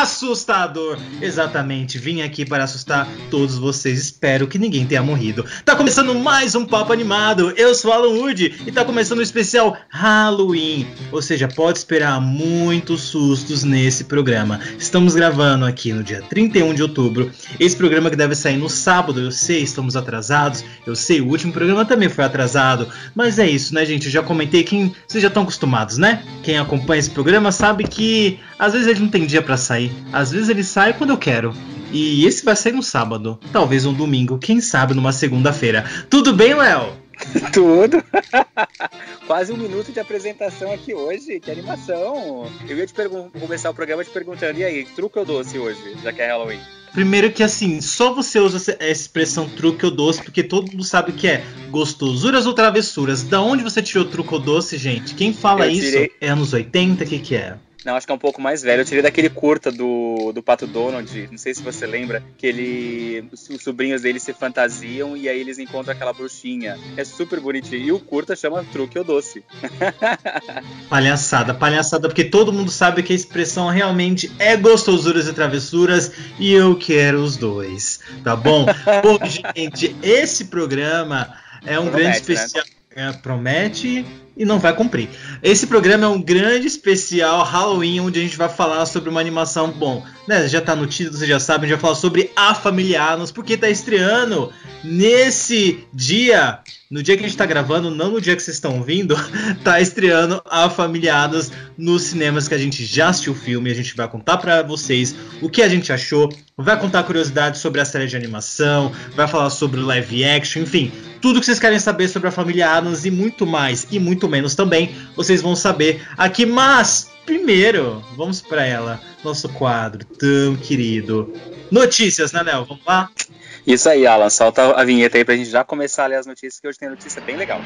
Assustador! Exatamente, vim aqui para assustar todos vocês, espero que ninguém tenha morrido. Tá começando mais um Papo Animado, eu sou Alan Wood e tá começando o especial Halloween. Ou seja, pode esperar muitos sustos nesse programa. Estamos gravando aqui no dia 31 de outubro, esse programa que deve sair no sábado, eu sei, estamos atrasados, eu sei, o último programa também foi atrasado. Mas é isso, né gente, eu já comentei, vocês já estão acostumados, né? Quem acompanha esse programa sabe que às vezes ele não tem dia pra sair. Às vezes ele sai quando eu quero. E esse vai sair no sábado, talvez um domingo, quem sabe numa segunda-feira. Tudo bem, Léo? Tudo. Quase um minuto de apresentação aqui hoje, que animação. Eu ia te começar o programa te perguntando, e aí, truque ou doce hoje, já que é Halloween? Primeiro que assim, só você usa a expressão truque ou doce, porque todo mundo sabe que é gostosuras ou travessuras. Da onde você tirou truque ou doce, gente? Quem fala isso é anos 80, o que é? Não, acho que é um pouco mais velho. Eu tirei daquele curta do Pato Donald, não sei se você lembra, que ele, os sobrinhos dele se fantasiam e aí eles encontram aquela bruxinha. É super bonitinho. E o curta chama Truque ou Doce. Palhaçada, palhaçada, porque todo mundo sabe que a expressão realmente é gostosuras e travessuras e eu quero os dois, tá bom? Bom, gente, esse programa é um grande especial... Né? Promete e não vai cumprir. Esse programa é um grande especial Halloween, onde a gente vai falar sobre uma animação, bom, né, já tá no título, vocês já sabem, a gente vai falar sobre A Família Addams, porque tá estreando nesse dia, no dia que a gente tá gravando, não no dia que vocês estão ouvindo, tá estreando A Família Addams nos cinemas, que a gente já assistiu o filme, a gente vai contar pra vocês o que a gente achou, vai contar curiosidades sobre a série de animação, vai falar sobre o live action, enfim, tudo que vocês querem saber sobre A Família Addams e muito mais, e muito menos também, vocês vão saber aqui, mas primeiro, vamos pra ela, nosso quadro tão querido. Notícias, né, Léo? Vamos lá? Isso aí, Alan, solta a vinheta aí pra gente já começar a ler as notícias, que hoje tem notícia bem legal.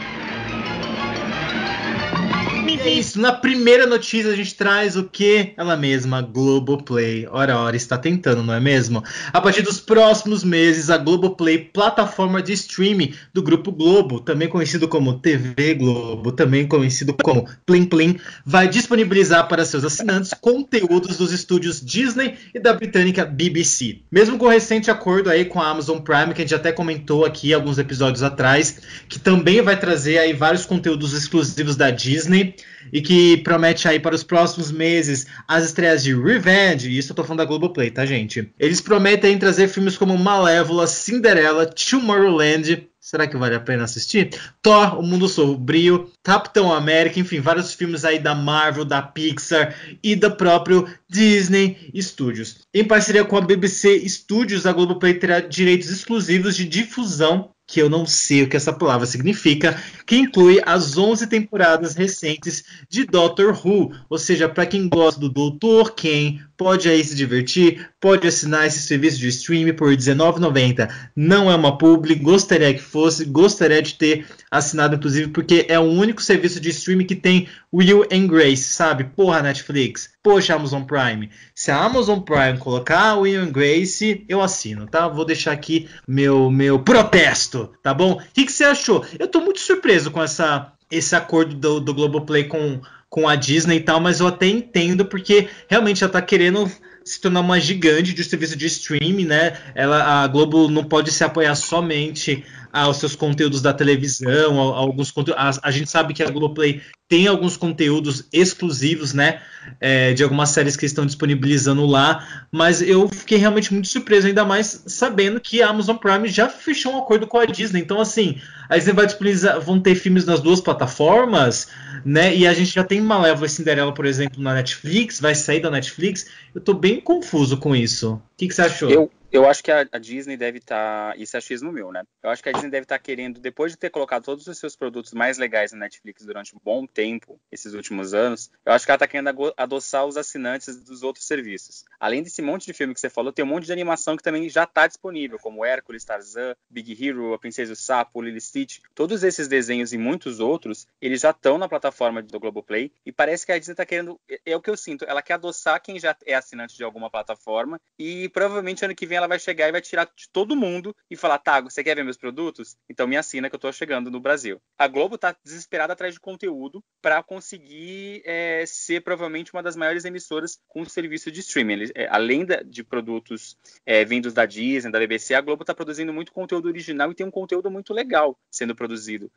É isso, na primeira notícia a gente traz o que? Ela mesma, GloboPlay. Ora, está tentando, não é mesmo? A partir dos próximos meses, a GloboPlay, plataforma de streaming do Grupo Globo, também conhecido como TV Globo, também conhecido como Plim Plim, vai disponibilizar para seus assinantes conteúdos dos estúdios Disney e da britânica BBC. Mesmo com o recente acordo aí com a Amazon Prime, que a gente até comentou aqui alguns episódios atrás, que também vai trazer aí vários conteúdos exclusivos da Disney, e que promete aí para os próximos meses as estreias de Revenge, isso eu tô falando da GloboPlay, tá gente? Eles prometem aí trazer filmes como Malévola, Cinderela, Tomorrowland, será que vale a pena assistir? Thor, O Mundo Sombrio, Capitão América, enfim, vários filmes aí da Marvel, da Pixar e do próprio Disney Studios. Em parceria com a BBC Studios, a GloboPlay terá direitos exclusivos de difusão, que eu não sei o que essa palavra significa, que inclui as 11 temporadas recentes de Doctor Who. Ou seja, para quem gosta do Doutor Quem, pode aí se divertir, pode assinar esse serviço de streaming por R$19,90. Não é uma publi, gostaria que fosse, gostaria de ter assinado, inclusive, porque é o único serviço de streaming que tem Will and Grace, sabe? Porra, Netflix. Poxa, Amazon Prime. Se a Amazon Prime colocar Will and Grace, eu assino, tá? Vou deixar aqui meu protesto, tá bom? O que você achou? Eu tô muito surpreso com esse acordo do Globoplay com a Disney e tal, mas eu até entendo, porque realmente ela tá querendo se tornar uma gigante de serviço de streaming, né? A Globo não pode se apoiar somente aos seus conteúdos da televisão, alguns conteúdos. A gente sabe que a GloboPlay tem alguns conteúdos exclusivos, né? De algumas séries que estão disponibilizando lá, mas eu fiquei realmente muito surpreso, ainda mais sabendo que a Amazon Prime já fechou um acordo com a Disney. Então, assim, a Disney vai disponibilizar, vão ter filmes nas duas plataformas. né? E a gente já tem Malévola e Cinderela, por exemplo, na Netflix, vai sair da Netflix. Eu tô bem confuso com isso. O que você achou? Eu acho que a Disney deve estar... Isso é achismo meu, né? Eu acho que a Disney deve estar querendo, depois de ter colocado todos os seus produtos mais legais na Netflix durante um bom tempo, esses últimos anos, eu acho que ela está querendo adoçar os assinantes dos outros serviços. Além desse monte de filme que você falou, tem um monte de animação que também já está disponível, como Hércules, Tarzan, Big Hero, A Princesa e o Sapo, Lilo e Stitch. Todos esses desenhos e muitos outros, eles já estão na plataforma do GloboPlay, e parece que a Disney está querendo... É o que eu sinto, ela quer adoçar quem já é assinante de alguma plataforma, e provavelmente ano que vem ela vai chegar e vai tirar de todo mundo e falar, tá, você quer ver meus produtos? Então me assina que eu tô chegando no Brasil. A Globo tá desesperada atrás de conteúdo para conseguir ser provavelmente uma das maiores emissoras com o serviço de streaming. Além de produtos vindos da Disney, da BBC, a Globo tá produzindo muito conteúdo original e tem um conteúdo muito legal sendo produzido.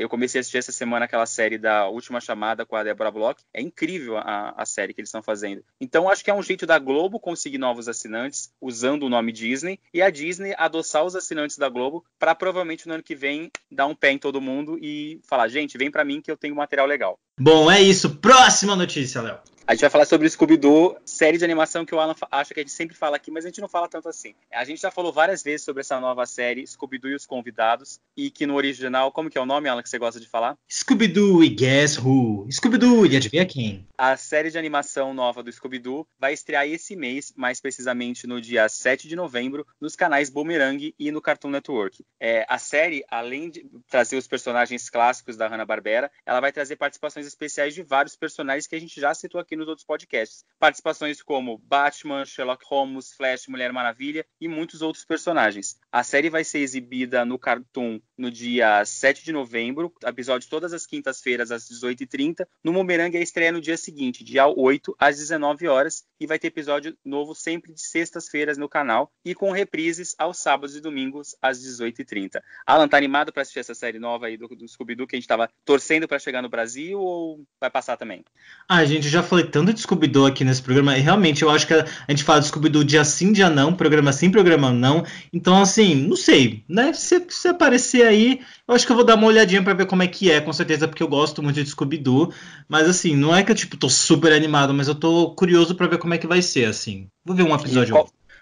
Eu comecei a assistir essa semana aquela série da Última Chamada com a Deborah Bloch. É incrível a série que eles estão fazendo. Então acho que é um jeito da Globo conseguir novos assinantes, usando o nome Disney, e a Disney adoçar os assinantes da Globo para provavelmente no ano que vem dar um pé em todo mundo e falar, gente, vem para mim que eu tenho material legal. Bom, é isso. Próxima notícia, Léo. A gente vai falar sobre o Scooby-Doo, série de animação que o Alan acha que a gente sempre fala aqui, mas a gente não fala tanto assim. A gente já falou várias vezes sobre essa nova série, Scooby-Doo e os Convidados, e que no original, como que é o nome, Alan, que você gosta de falar? Scooby-Doo e Guess Who? Scooby-Doo e adivinha quem? A série de animação nova do Scooby-Doo vai estrear esse mês, mais precisamente no dia 7 de novembro, nos canais Boomerang e no Cartoon Network. A série, além de trazer os personagens clássicos da Hanna-Barbera, ela vai trazer participações especiais de vários personagens que a gente já citou aqui nos outros podcasts. Participações como Batman, Sherlock Holmes, Flash, Mulher Maravilha e muitos outros personagens. A série vai ser exibida no Cartoon no dia 7 de novembro, episódio todas as quintas-feiras às 18h30. No Boomerang a estreia no dia seguinte, dia 8, às 19h, e vai ter episódio novo sempre de sextas-feiras no canal e com reprises aos sábados e domingos às 18h30. Alan, tá animado pra assistir essa série nova aí do Scooby-Doo que a gente tava torcendo pra chegar no Brasil, ou vai passar também? A gente já falei tanto de Scooby-Doo aqui nesse programa, e realmente eu acho que a gente fala de Scooby-Doo dia sim, dia não, programa sim, programa não. Então, assim, não sei, né? Se aparecer aí, eu acho que eu vou dar uma olhadinha pra ver como é que é, com certeza, porque eu gosto muito de Scooby-Doo. Mas, assim, não é que eu, tô super animado, mas eu tô curioso pra ver como é que vai ser, assim. Vou ver um episódio.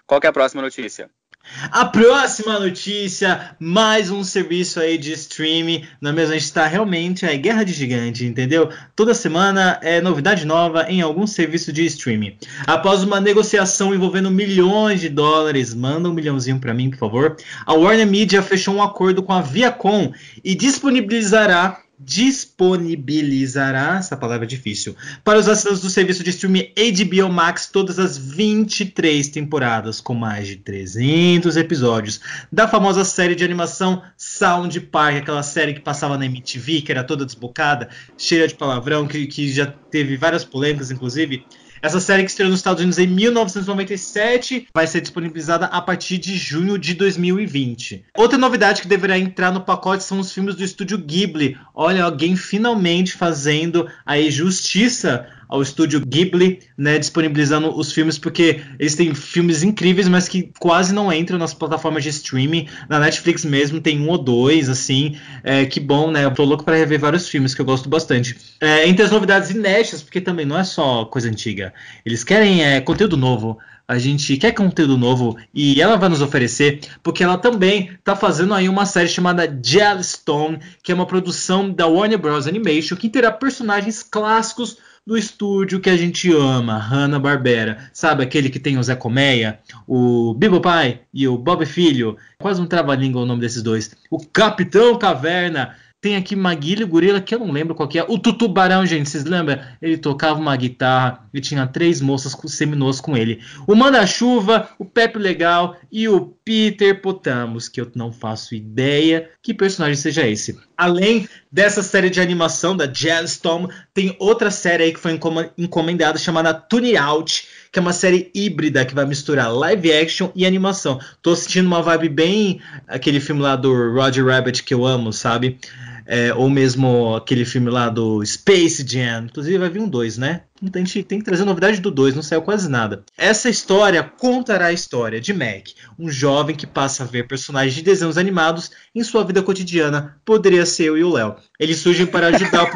Qual que é a próxima notícia? A próxima notícia, mais um serviço aí de streaming, não é mesmo? A gente tá realmente aí, guerra de gigante, entendeu? Toda semana é novidade nova em algum serviço de streaming. Após uma negociação envolvendo milhões de dólares, manda $1 milhãozinho pra mim, por favor. A Warner Media fechou um acordo com a Viacom e disponibilizará, essa palavra é difícil, para os assinantes do serviço de streaming HBO Max todas as 23 temporadas, com mais de 300 episódios, da famosa série de animação South Park, aquela série que passava na MTV, que era toda desbocada, cheia de palavrão, que já teve várias polêmicas, inclusive. Essa série que estreou nos Estados Unidos em 1997 vai ser disponibilizada a partir de junho de 2020. Outra novidade que deverá entrar no pacote são os filmes do Estúdio Ghibli. Olha, alguém finalmente fazendo aí justiça ao Estúdio Ghibli, né, disponibilizando os filmes, porque eles têm filmes incríveis, mas que quase não entram nas plataformas de streaming. Na Netflix mesmo tem 1 ou 2, assim, que bom, né, eu tô louco pra rever vários filmes que eu gosto bastante. Entre as novidades inéditas, porque também não é só coisa antiga, eles querem conteúdo novo. A gente quer conteúdo novo e ela vai nos oferecer, porque ela também está fazendo aí uma série chamada Jellystone, que é uma produção da Warner Bros. Animation, que terá personagens clássicos do estúdio que a gente ama, Hanna-Barbera. Sabe aquele que tem o Zé Colmeia, o Bibo Pai e o Bob Filho? Quase um trava-língua o nome desses dois. O Capitão Caverna. Tem aqui Maguila Gorila, que eu não lembro qual que é. O Tutubarão, gente, vocês lembram? Ele tocava uma guitarra e tinha 3 moças seminuas com ele. O Manda-Chuva, o Pepe Legal e o Peter Potamus, que eu não faço ideia que personagem seja esse. Além dessa série de animação da Jellystone, tem outra série aí que foi encomendada chamada Tune Out, que é uma série híbrida que vai misturar live action e animação. Tô sentindo uma vibe bem aquele filme lá do Roger Rabbit que eu amo, sabe? ou mesmo aquele filme lá do Space Jam, inclusive vai vir um 2, né? A gente tem que trazer novidade do 2, não saiu quase nada. Essa história contará a história de Mac, um jovem que passa a ver personagens de desenhos animados em sua vida cotidiana. Poderia ser eu e o Léo. Eles surgem para ajudar o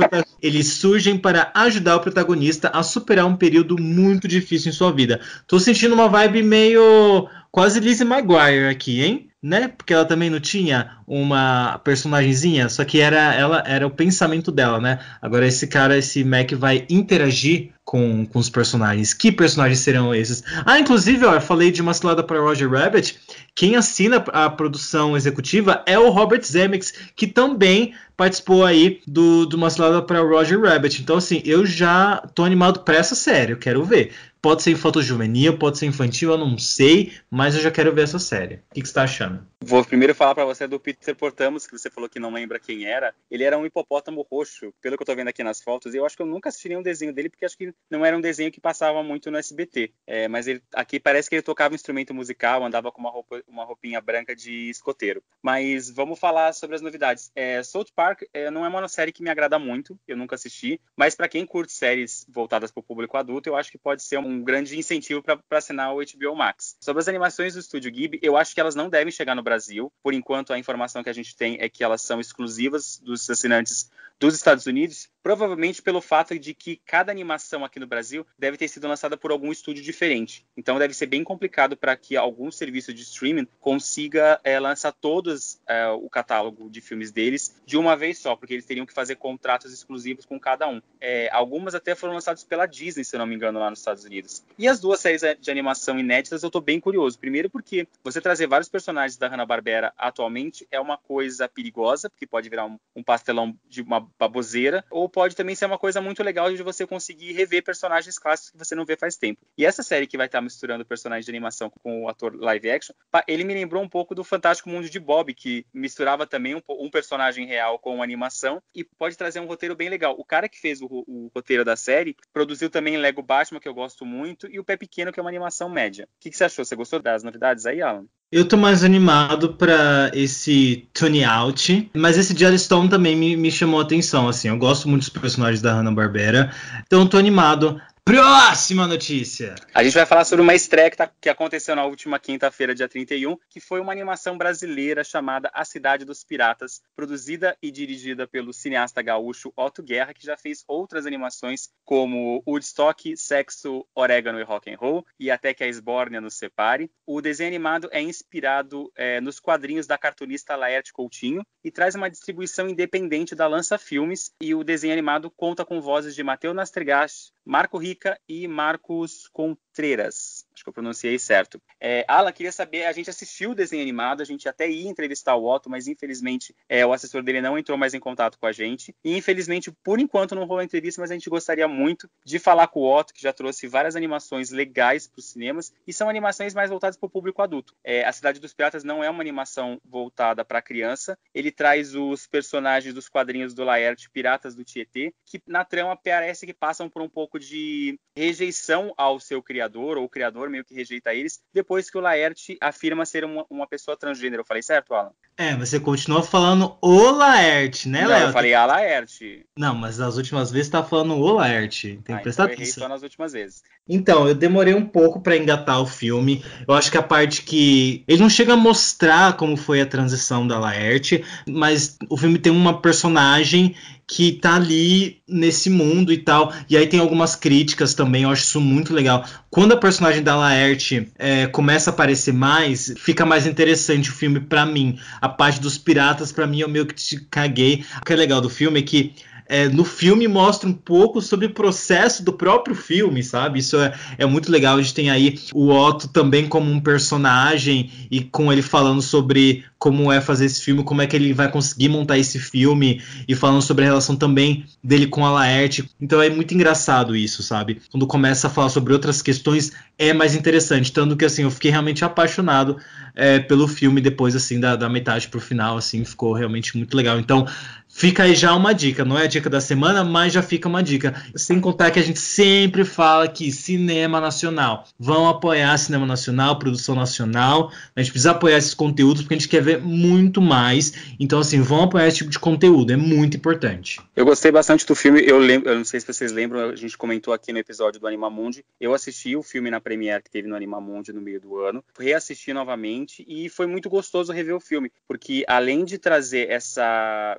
protagonista a superar um período muito difícil em sua vida. Tô sentindo uma vibe meio quase Lizzie McGuire aqui, hein? Né? Porque ela também não tinha uma personagenzinha, só que era o pensamento dela, né? Agora esse Mac vai interagir com os personagens. Que personagens serão esses? Ah, inclusive, ó, eu falei de uma cilada para Roger Rabbit. Quem assina a produção executiva é o Robert Zemeckis, que também participou aí de uma cilada para Roger Rabbit. Então, assim, eu já tô animado para essa série, eu quero ver. Pode ser em foto juvenil, pode ser infantil, eu não sei, mas eu já quero ver essa série. O que você tá achando? Vou primeiro falar pra você do Peter Potamus, que você falou que não lembra quem era. Ele era um hipopótamo roxo, pelo que eu tô vendo aqui nas fotos. Eu acho que eu nunca assisti nenhum desenho dele, porque acho que não era um desenho que passava muito no SBT. Mas ele, aqui parece que ele tocava um instrumento musical, andava com uma roupinha branca de escoteiro. Mas vamos falar sobre as novidades. South Park não é uma série que me agrada muito, eu nunca assisti. Mas pra quem curte séries voltadas pro público adulto, eu acho que pode ser um grande incentivo para assinar o HBO Max. Sobre as animações do Studio Ghibli, eu acho que elas não devem chegar no Brasil. Por enquanto, a informação que a gente tem é que elas são exclusivas dos assinantes dos Estados Unidos, provavelmente pelo fato de que cada animação aqui no Brasil deve ter sido lançada por algum estúdio diferente. Então deve ser bem complicado para que algum serviço de streaming consiga lançar todos o catálogo de filmes deles de uma vez só, porque eles teriam que fazer contratos exclusivos com cada um. Algumas até foram lançadas pela Disney, se eu não me engano, lá nos Estados Unidos. E as duas séries de animação inéditas eu estou bem curioso. Primeiro porque você trazer vários personagens da Hanna-Barbera atualmente é uma coisa perigosa, porque pode virar um pastelão de uma baboseira, ou pode também ser uma coisa muito legal de você conseguir rever personagens clássicos que você não vê faz tempo. E essa série que vai estar misturando personagens de animação com o ator live action, ele me lembrou um pouco do Fantástico Mundo de Bob, que misturava também um personagem real com uma animação, e pode trazer um roteiro bem legal. O cara que fez o roteiro da série produziu também Lego Batman, que eu gosto muito, e o Pé Pequeno, que é uma animação média. O que você achou? Você gostou das novidades aí, Alan? Eu tô mais animado pra esse Tune Out, mas esse Jellystone também me chamou a atenção, assim, eu gosto muito dos personagens da Hanna-Barbera, então eu tô animado. Próxima notícia! A gente vai falar sobre uma estreia que aconteceu na última quinta-feira, dia 31, que foi uma animação brasileira chamada A Cidade dos Piratas, produzida e dirigida pelo cineasta gaúcho Otto Guerra, que já fez outras animações como Woodstock, Sexo, Orégano e Rock'n'Roll, e Até que a Esbórnia nos separe. O desenho animado é inspirado nos quadrinhos da cartunista Laerte Coutinho e traz uma distribuição independente da Lança Filmes, e o desenho animado conta com vozes de Matheus Nastergaard, Marco Rica e Marcos Contreras. Acho que eu pronunciei certo. Alan, queria saber, a gente assistiu o desenho animado, a gente até ia entrevistar o Otto, mas infelizmente o assessor dele não entrou mais em contato com a gente. E infelizmente, por enquanto, não rolou entrevista, mas a gente gostaria muito de falar com o Otto, que já trouxe várias animações legais para os cinemas, e são animações mais voltadas para o público adulto. A Cidade dos Piratas não é uma animação voltada para criança, ele traz os personagens dos quadrinhos do Laerte, Piratas do Tietê, que na trama parece que passam por um pouco de rejeição ao seu criador, ou o criador meio que rejeita eles, depois que o Laerte afirma ser uma pessoa transgênero. Eu falei certo, Alan? Você continua falando o Laerte, né, Léo? Eu falei a Laerte. Não, mas nas últimas vezes tá falando o Laerte. Tem que prestar atenção. Eu errei só nas últimas vezes. Então, eu demorei um pouco pra engatar o filme. Eu acho que a parte que... ele não chega a mostrar como foi a transição da Laerte, mas o filme tem uma personagem que tá ali nesse mundo e tal. E aí tem algumas críticas também, eu acho isso muito legal. Quando a personagem da Laerte começa a aparecer mais, fica mais interessante o filme pra mim. A parte dos piratas, pra mim, eu meio que te caguei. O que é legal do filme é que no filme mostra um pouco sobre o processo do próprio filme, sabe? Isso é muito legal. A gente tem aí o Otto também como um personagem e com ele falando sobre como é fazer esse filme, como é que ele vai conseguir montar esse filme, e falando sobre a relação também dele com a Laerte. Então é muito engraçado isso, sabe? Quando começa a falar sobre outras questões é mais interessante, tanto que assim eu fiquei realmente apaixonado pelo filme depois assim da metade pro final, assim, ficou realmente muito legal. Então Fica aí já uma dica, não é a dica da semana, mas já fica uma dica. Sem contar que a gente sempre fala que cinema nacional. Vão apoiar cinema nacional, produção nacional. A gente precisa apoiar esses conteúdos porque a gente quer ver muito mais. Então, assim, vão apoiar esse tipo de conteúdo, é muito importante. Eu gostei bastante do filme, eu não sei se vocês lembram, a gente comentou aqui no episódio do Animamundi. Eu assisti o filme na premiere que teve no Animamundi no meio do ano, reassisti novamente e foi muito gostoso rever o filme, porque além de trazer essa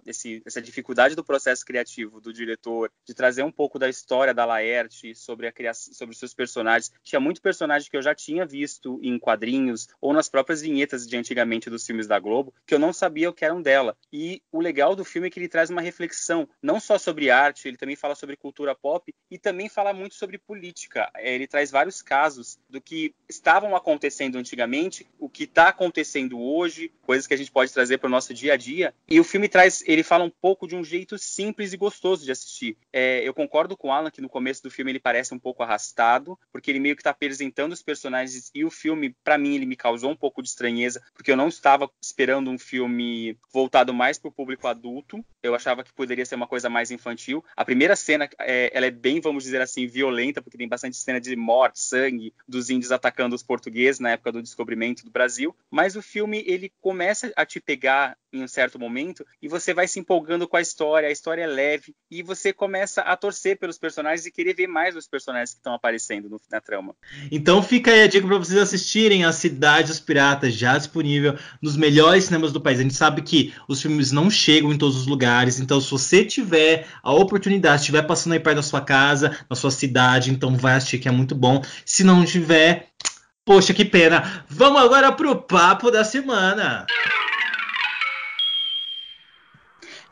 dificuldade do processo criativo do diretor, de trazer um pouco da história da Laerte sobre a criação, sobre os seus personagens, tinha muito personagem que eu já tinha visto em quadrinhos ou nas próprias vinhetas de antigamente dos filmes da Globo, que eu não sabia o que eram dela. E o legal do filme é que ele traz uma reflexão não só sobre arte, ele também fala sobre cultura pop e também fala muito sobre política. Ele traz vários casos do que estavam acontecendo antigamente, o que está acontecendo hoje, coisas que a gente pode trazer para o nosso dia a dia. E o filme traz, ele fala um pouco de um jeito simples e gostoso de assistir. Eu concordo com o Alan que no começo do filme ele parece um pouco arrastado, porque ele meio que está apresentando os personagens e o filme, para mim, ele me causou um pouco de estranheza, porque eu não estava esperando um filme voltado mais para o público adulto. Eu achava que poderia ser uma coisa mais infantil. A primeira cena, ela é bem, vamos dizer assim, violenta, porque tem bastante cena de morte, sangue, dos índios atacando os portugueses na época do descobrimento do Brasil, mas o filme, ele começa a te pegar em um certo momento, e você vai se empolgando com a história é leve, e você começa a torcer pelos personagens e querer ver mais dos personagens que estão aparecendo na trama. Então fica aí a dica para vocês assistirem a Cidade dos Piratas, já disponível nos melhores cinemas do país. A gente sabe que os filmes não chegam em todos os lugares, então se você tiver a oportunidade, se estiver passando aí perto da sua casa, na sua cidade, então vai assistir, que é muito bom. Se não tiver, poxa, que pena. Vamos agora pro Papo da Semana.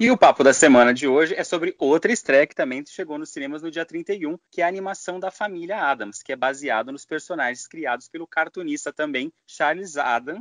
E o papo da semana de hoje é sobre outra estreia que também chegou nos cinemas no dia 31, que é a animação da Família Addams, que é baseada nos personagens criados pelo cartunista também, Charles Addams,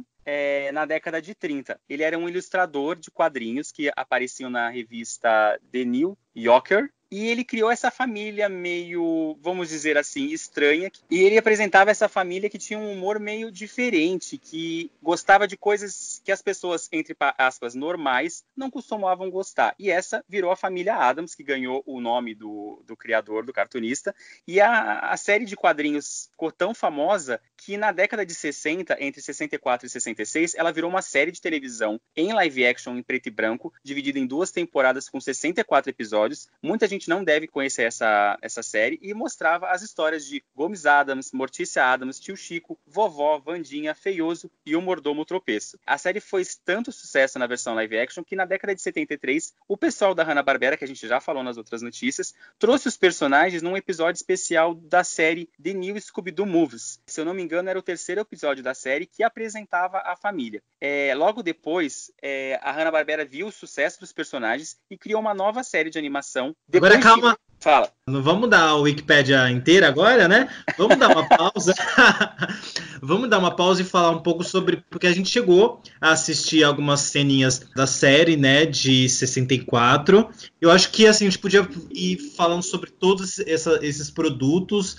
na década de 30. Ele era um ilustrador de quadrinhos que apareciam na revista The New Yorker, e ele criou essa família meio, vamos dizer assim, estranha. E ele apresentava essa família que tinha um humor meio diferente, que gostava de coisas que as pessoas, entre aspas, normais, não costumavam gostar. E essa virou a Família Addams, que ganhou o nome do criador, do cartunista. E a série de quadrinhos ficou tão famosa que na década de 60, entre 64 e 66, ela virou uma série de televisão em live action, em preto e branco, dividida em duas temporadas com 64 episódios. Muita gente não deve conhecer essa série, e mostrava as histórias de Gomez Addams, Mortícia Addams, Tio Chico, Vovó, Wandinha, Feioso e o Mordomo Tropeço. A série foi tanto sucesso na versão live action que na década de 73, o pessoal da Hanna-Barbera, que a gente já falou nas outras notícias, trouxe os personagens num episódio especial da série The New Scooby-Doo Movies. Se eu não me engano, era o terceiro episódio da série que apresentava a família. Logo depois, a Hanna-Barbera viu o sucesso dos personagens e criou uma nova série de animação. Agora calma, fala. Não vamos dar a Wikipédia inteira agora, né? Vamos dar uma pausa. Vamos dar uma pausa e falar um pouco sobre... Porque a gente chegou a assistir algumas ceninhas da série, né? De 64. Eu acho que assim, a gente podia ir falando sobre todos esses produtos...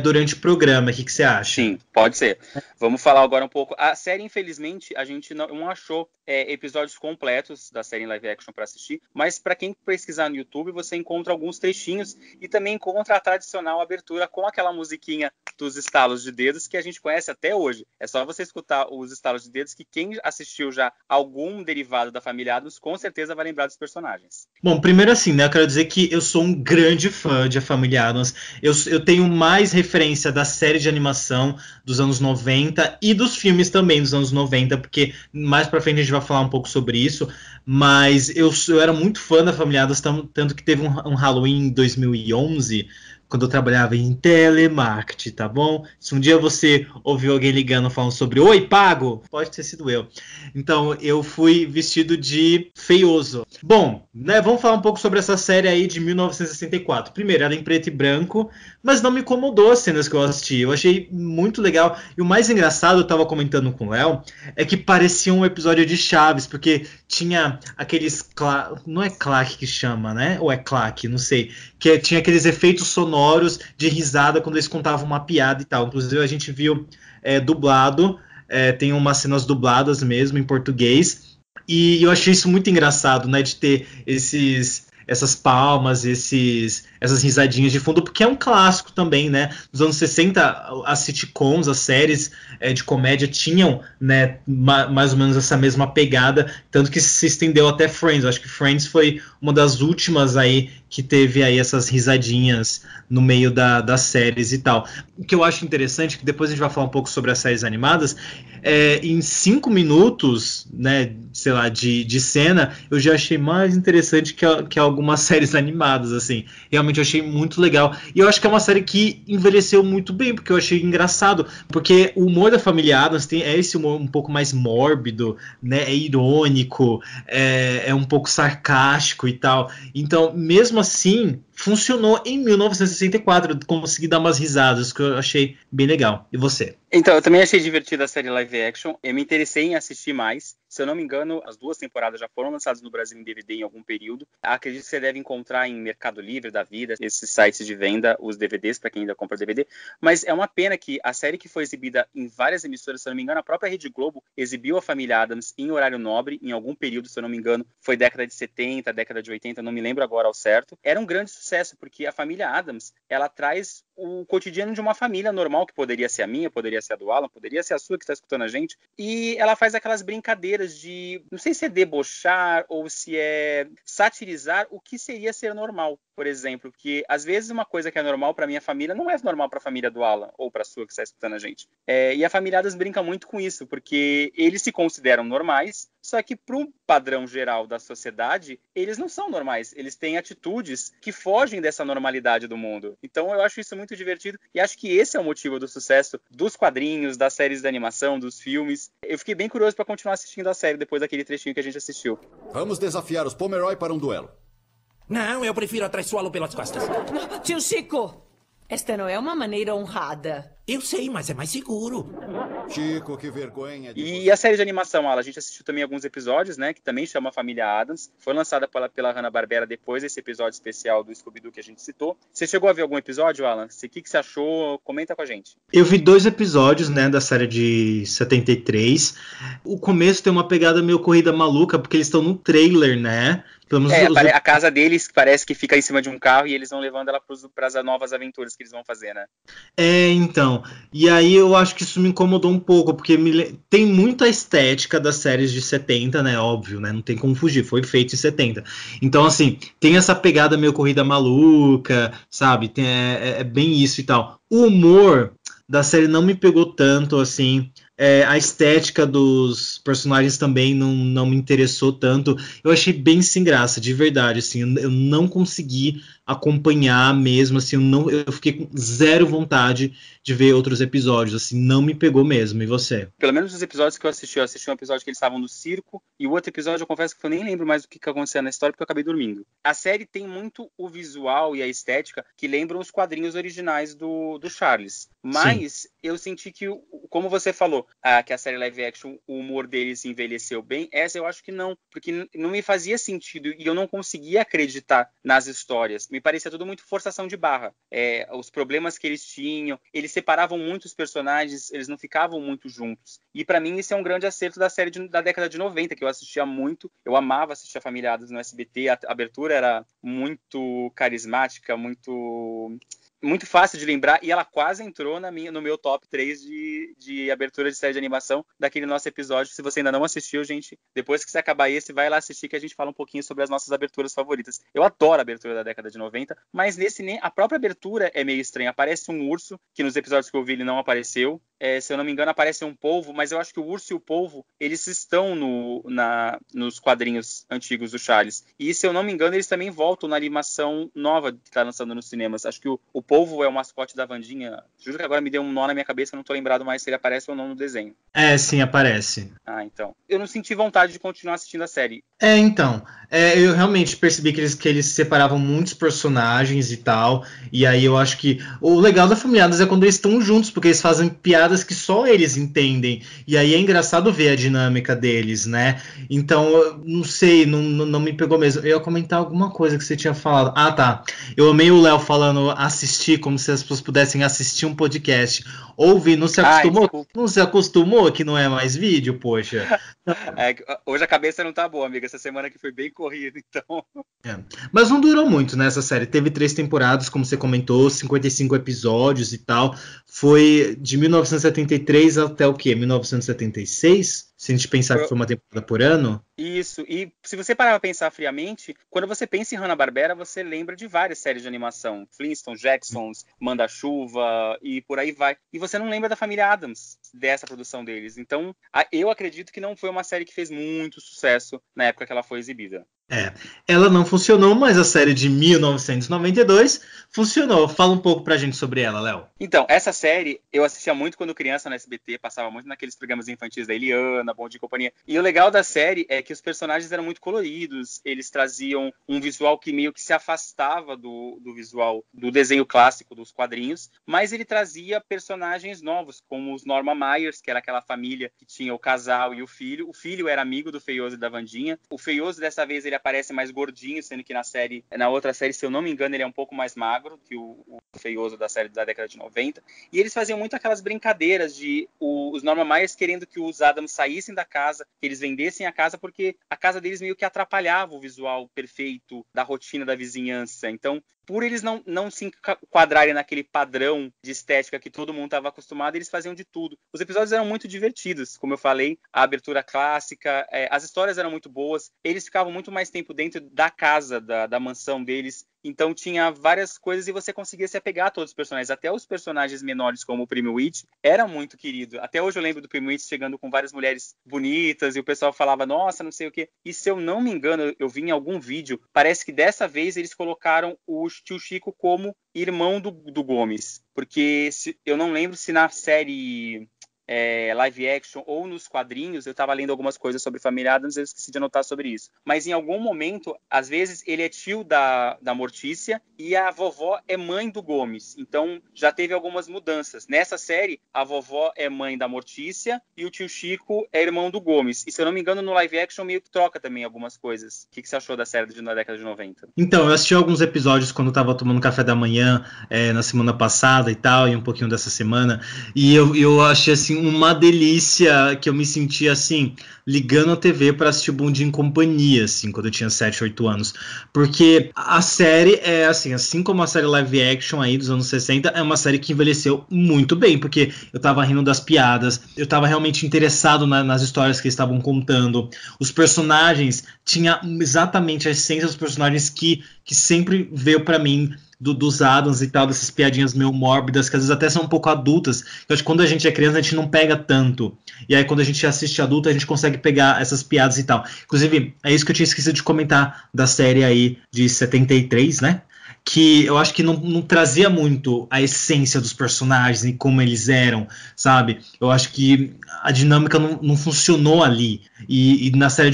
durante o programa, o que você acha? Sim, pode ser. Vamos falar agora um pouco. A série, infelizmente, a gente não achou episódios completos da série em live action para assistir, mas para quem pesquisar no YouTube, você encontra alguns trechinhos e também encontra a tradicional abertura com aquela musiquinha dos estalos de dedos que a gente conhece até hoje. É só você escutar os estalos de dedos que quem assistiu já algum derivado da Família Addams, com certeza vai lembrar dos personagens. Bom, primeiro assim, né? Eu quero dizer que eu sou um grande fã de A Família Addams. Eu tenho mais referência da série de animação dos anos 90 e dos filmes também dos anos 90, porque mais pra frente a gente vai falar um pouco sobre isso, mas eu era muito fã da Família Addams, tanto que teve um Halloween em 2011, quando eu trabalhava em telemarketing, tá bom? Se um dia você ouviu alguém ligando falando sobre "Oi, pago", pode ter sido eu. Então, eu fui vestido de feioso. Bom, né, vamos falar um pouco sobre essa série aí de 1964. Primeiro, era em preto e branco, mas não me incomodou as cenas que eu assisti. Eu achei muito legal. E o mais engraçado, eu tava comentando com o Léo, é que parecia um episódio de Chaves, porque tinha aqueles... Não é claque que chama, né? Ou é claque, não sei. Que tinha aqueles efeitos sonoros de risada quando eles contavam uma piada e tal. Inclusive a gente viu dublado, tem umas cenas dubladas mesmo em português. E eu achei isso muito engraçado, né? De ter essas palmas, essas risadinhas de fundo, porque é um clássico também, né? Nos anos 60, as sitcoms, as séries de comédia tinham, né, mais ou menos essa mesma pegada, tanto que se estendeu até Friends. Eu acho que Friends foi uma das últimas aí que teve aí essas risadinhas no meio das séries e tal. O que eu acho interessante, que depois a gente vai falar um pouco sobre as séries animadas, em 5 minutos, né, sei lá, de cena, eu já achei mais interessante que algumas séries animadas, assim. Realmente eu achei muito legal. E eu acho que é uma série que envelheceu muito bem, porque eu achei engraçado, porque o humor da Família Addams é esse humor um pouco mais mórbido, né, é irônico, é um pouco sarcástico e tal. Então, mesmo assim, funcionou em 1964, eu consegui dar umas risadas, que eu achei bem legal. E você? Então, eu também achei divertida a série live action, eu me interessei em assistir mais. Se eu não me engano, as 2 temporadas já foram lançadas no Brasil em DVD em algum período. Acredito que você deve encontrar em Mercado Livre da vida, esses sites de venda, os DVDs, para quem ainda compra DVD. Mas é uma pena que a série que foi exibida em várias emissoras, se eu não me engano, a própria Rede Globo exibiu a Família Addams em horário nobre, em algum período, se eu não me engano, foi década de 70, década de 80, não me lembro agora ao certo. Era um grande sucesso, porque a Família Addams, ela traz o cotidiano de uma família normal, que poderia ser a minha, poderia ser a do Alan, poderia ser a sua que está escutando a gente, e ela faz aquelas brincadeiras de, não sei se é debochar ou se é satirizar o que seria ser normal, por exemplo, porque às vezes uma coisa que é normal para minha família não é normal para a família do Alan ou para a sua que está escutando a gente. E a Família Addams brinca muito com isso, porque eles se consideram normais, só que para um padrão geral da sociedade, eles não são normais. Eles têm atitudes que fogem dessa normalidade do mundo. Então eu acho isso muito divertido. E acho que esse é o motivo do sucesso dos quadrinhos, das séries de animação, dos filmes. Eu fiquei bem curioso para continuar assistindo a série depois daquele trechinho que a gente assistiu. Vamos desafiar os Pomeroy para um duelo. Não, eu prefiro atraiçoá-lo pelas costas. Tio Chico, esta não é uma maneira honrada. Eu sei, mas é mais seguro. Chico, que vergonha. E a série de animação, Ala, a gente assistiu também alguns episódios, né? Que também chama Família Addams. Foi lançada pela Hanna-Barbera depois desse episódio especial do Scooby-Doo que a gente citou. Você chegou a ver algum episódio, Alan? O que você achou? Comenta com a gente. Eu vi 2 episódios, né? Da série de 73. O começo tem uma pegada meio corrida maluca, porque eles estão no trailer, né? A casa deles parece que fica em cima de um carro e eles vão levando ela para as novas aventuras que eles vão fazer, né? Então. E aí eu acho que isso me incomodou um pouco, porque tem muita estética das séries de 70, né, óbvio, né, não tem como fugir, foi feito em 70, então assim, tem essa pegada meio corrida maluca, sabe, é bem isso e tal. O humor da série não me pegou tanto, assim, a estética dos personagens também não me interessou tanto, eu achei bem sem graça, de verdade, assim, eu não consegui acompanhar mesmo, assim, eu fiquei com 0 vontade de ver outros episódios, assim, não me pegou mesmo. E você? Pelo menos os episódios que eu assisti um episódio que eles estavam no circo, e o outro episódio eu confesso que eu nem lembro mais o que acontecia na história, porque eu acabei dormindo. A série tem muito o visual e a estética que lembram os quadrinhos originais do Charles, mas sim, eu senti que, como você falou, que a série live action, o humor deles envelheceu bem, essa eu acho que não, porque não me fazia sentido, e eu não conseguia acreditar nas histórias. Me parecia tudo muito forçação de barra. Os problemas que eles tinham, eles separavam muito os personagens, eles não ficavam muito juntos. E pra mim isso é um grande acerto da série da década de 90, que eu assistia muito. Eu amava assistir a Família Addams no SBT. A abertura era muito carismática, muito fácil de lembrar, e ela quase entrou no meu top 3 de abertura de série de animação daquele nosso episódio. Se você ainda não assistiu, gente, depois que você acabar esse, vai lá assistir que a gente fala um pouquinho sobre as nossas aberturas favoritas. Eu adoro a abertura da década de 90, mas a própria abertura é meio estranha. Aparece um urso, que nos episódios que eu vi ele não apareceu. Se eu não me engano, aparece um polvo, mas eu acho que o urso e o polvo, eles estão nos quadrinhos antigos do Charles. E, se eu não me engano, eles também voltam na animação nova que está lançando nos cinemas. Acho que o polvo é o mascote da Wandinha. Juro que agora me deu um nó na minha cabeça, não tô lembrado mais se ele aparece ou não no desenho. Sim, aparece. Então. Eu não senti vontade de continuar assistindo a série. Eu realmente percebi que eles separavam muitos personagens e tal, e aí eu acho que o legal da Família Addams é quando eles estão juntos, porque eles fazem piadas que só eles entendem, e aí é engraçado ver a dinâmica deles, né? Então, não sei, não me pegou mesmo. Eu ia comentar alguma coisa que você tinha falado. Ah, tá. Eu amei o Léo falando assistir, como se as pessoas pudessem assistir um podcast. Ouvir, não se acostumou? Ai, não se acostumou que não é mais vídeo, poxa. Hoje a cabeça não tá boa, amiga. Essa semana que foi bem corrida, então... Mas não durou muito, né, essa série. Teve 3 temporadas, como você comentou, 55 episódios e tal. Foi de 1973 até o quê? 1976? Se a gente pensar que foi uma temporada por ano? Isso, e se você parar pra pensar friamente, quando você pensa em Hanna-Barbera, você lembra de várias séries de animação. Flintstones, Jetsons, Manda-Chuva e por aí vai. E você não lembra da Família Addams, dessa produção deles. Então, eu acredito que não foi uma série que fez muito sucesso na época que ela foi exibida. Ela não funcionou, mas a série de 1992 funcionou. Fala um pouco pra gente sobre ela, Léo. Então, essa série eu assistia muito quando criança na SBT, passava muito naqueles programas infantis da Eliana, Bom Dia e Companhia. E o legal da série é que os personagens eram muito coloridos, eles traziam um visual que meio que se afastava do visual do desenho clássico dos quadrinhos, mas ele trazia personagens novos, como os Norma Myers, que era aquela família que tinha o casal e o filho. O filho era amigo do feioso e da Wandinha. O feioso, dessa vez, ele aparece mais gordinho, sendo que na outra série, se eu não me engano, ele é um pouco mais magro que o feioso da série da década de 90. E eles faziam muito aquelas brincadeiras de os Norma Myers querendo que os Addams saíssem da casa, que eles vendessem a casa, porque a casa deles meio que atrapalhava o visual perfeito da rotina da vizinhança. Então, por eles não se enquadrarem naquele padrão de estética que todo mundo estava acostumado, eles faziam de tudo. Os episódios eram muito divertidos, como eu falei, a abertura clássica, as histórias eram muito boas, eles ficavam muito mais tempo dentro da casa, da mansão deles. Então tinha várias coisas e você conseguia se apegar a todos os personagens. Até os personagens menores, como o Primo It, era muito querido. Até hoje eu lembro do Primo It chegando com várias mulheres bonitas e o pessoal falava, nossa, não sei o quê. E se eu não me engano, eu vi em algum vídeo, parece que dessa vez eles colocaram o Tio Chico como irmão do Gomez. Porque eu não lembro se na série... live action ou nos quadrinhos, eu estava lendo algumas coisas sobre Família Addams, eu esqueci de anotar sobre isso, mas em algum momento, às vezes ele é tio da Mortícia e a vovó é mãe do Gomez, então já teve algumas mudanças. Nessa série, a vovó é mãe da Mortícia e o tio Chico é irmão do Gomez, e se eu não me engano, no live action meio que troca também algumas coisas. O que você achou da série da década de 90? Então, eu assisti alguns episódios quando eu tava tomando café da manhã na semana passada e tal, e um pouquinho dessa semana, e eu achei assim uma delícia, que eu me sentia assim, ligando a TV para assistir Bom Dia em Companhia, assim, quando eu tinha 7, 8 anos, porque a série é assim como a série live action aí dos anos 60, é uma série que envelheceu muito bem, porque eu tava rindo das piadas, eu tava realmente interessado nas histórias que eles estavam contando, os personagens, tinha exatamente a essência dos personagens que sempre veio para mim dos Addams e tal, dessas piadinhas meio mórbidas, que às vezes até são um pouco adultas. Eu acho que quando a gente é criança, a gente não pega tanto. E aí, quando a gente assiste adulto, a gente consegue pegar essas piadas e tal. Inclusive, é isso que eu tinha esquecido de comentar da série aí de 73, né? Que eu acho que não trazia muito a essência dos personagens e como eles eram, sabe? Eu acho que a dinâmica não funcionou ali. E nessa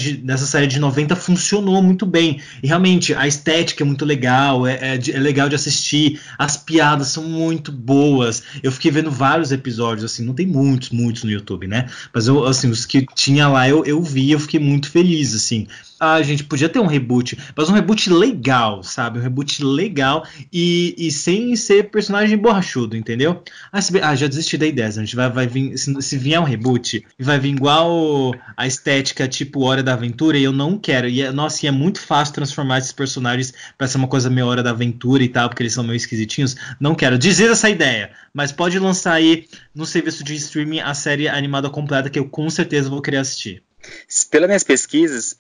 série de 90 funcionou muito bem. E realmente, a estética é muito legal, é legal de assistir, as piadas são muito boas. Eu fiquei vendo vários episódios, assim, não tem muitos, muitos no YouTube, né? Mas eu, assim, os que tinha lá eu vi, eu fiquei muito feliz, assim. A gente podia ter um reboot, mas um reboot legal, sabe? Um reboot legal e sem ser personagem borrachudo, entendeu? Já desisti da ideia. A gente vai vir, se vier um reboot, vai vir igual a estética tipo Hora da Aventura, e eu não quero. E é muito fácil transformar esses personagens pra ser uma coisa meio Hora da Aventura e tal, porque eles são meio esquisitinhos. Não quero dizer essa ideia, mas pode lançar aí no serviço de streaming a série animada completa, que eu com certeza vou querer assistir. Pelas minhas pesquisas,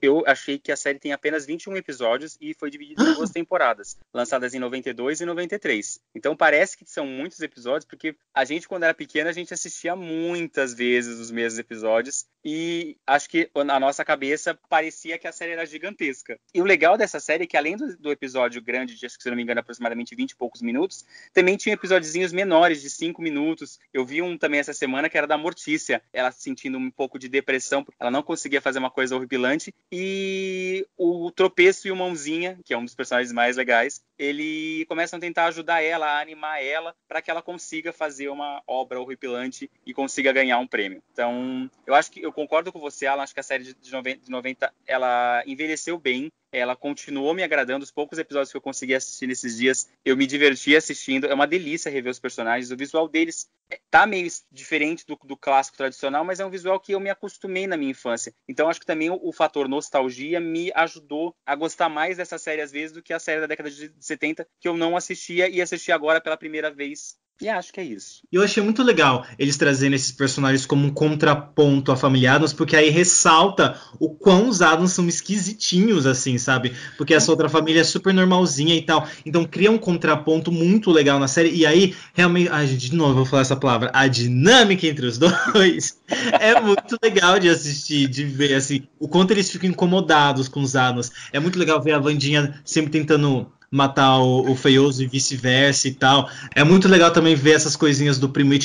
eu achei que a série tem apenas 21 episódios e foi dividida em 2 temporadas, lançadas em 92 e 93. Então parece que são muitos episódios, porque a gente, quando era pequena, a gente assistia muitas vezes os mesmos episódios e acho que na nossa cabeça parecia que a série era gigantesca. E o legal dessa série é que, além do episódio grande, de, se não me engano, aproximadamente 20 e poucos minutos, também tinha episódiozinhos menores, de 5 minutos. Eu vi um também essa semana que era da Mortícia, ela sentindo um pouco de depressão animação, porque ela não conseguia fazer uma coisa horripilante. E o tropeço e o Mãozinha, que é um dos personagens mais legais, ele começa a tentar ajudar ela, a animar ela, para que ela consiga fazer uma obra horripilante e consiga ganhar um prêmio. Então, eu acho que eu concordo com você, Alan, acho que a série de 90 ela envelheceu bem. Ela continuou me agradando. Os poucos episódios que eu consegui assistir nesses dias, eu me diverti assistindo. É uma delícia rever os personagens. O visual deles tá meio diferente do clássico tradicional, mas é um visual que eu me acostumei na minha infância. Então, acho que também o fator nostalgia me ajudou a gostar mais dessa série, às vezes, do que a série da década de 70, que eu não assistia e assisti agora pela primeira vez. E acho que é isso. E eu achei muito legal eles trazendo esses personagens como um contraponto à família Addams, porque aí ressalta o quão os Addams são esquisitinhos, assim, sabe? Porque essa outra família é super normalzinha e tal. Então cria um contraponto muito legal na série. E aí, realmente... Ai, gente, de novo, eu vou falar essa palavra. A dinâmica entre os dois é muito legal de assistir, de ver, assim, o quanto eles ficam incomodados com os Addams. É muito legal ver a Wandinha sempre tentando matar o feioso e vice-versa e tal. É muito legal também ver essas coisinhas do primo.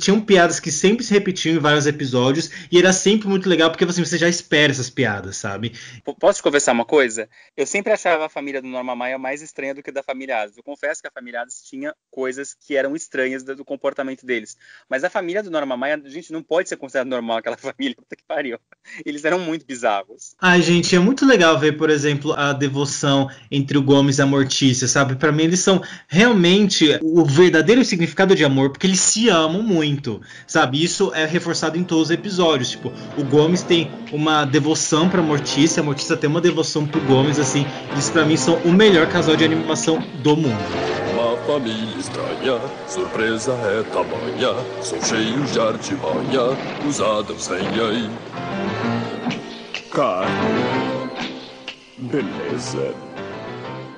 Tinham piadas que sempre se repetiam em vários episódios e era sempre muito legal porque assim, você já espera essas piadas, sabe? Posso te conversar uma coisa? Eu sempre achava a família do Norma Maia mais estranha do que a da família Addams. Eu confesso que a família Addams tinha coisas que eram estranhas do comportamento deles. Mas a família do Norma Maia, gente, não pode ser considerada normal aquela família, puta que pariu. Eles eram muito bizarros. Ai, gente, é muito legal ver, por exemplo, a devoção entre o Gomez e a Mortícia, sabe? Pra mim eles são realmente o verdadeiro significado de amor, porque eles se amam muito, sabe? Isso é reforçado em todos os episódios. Tipo, o Gomez tem uma devoção pra Mortícia, a Mortícia tem uma devoção pro Gomez, assim. Eles pra mim são o melhor casal de animação do mundo. Uma família estranha, surpresa é tamanha, são cheios de artimanha, os Addams vem aí. Cara, beleza.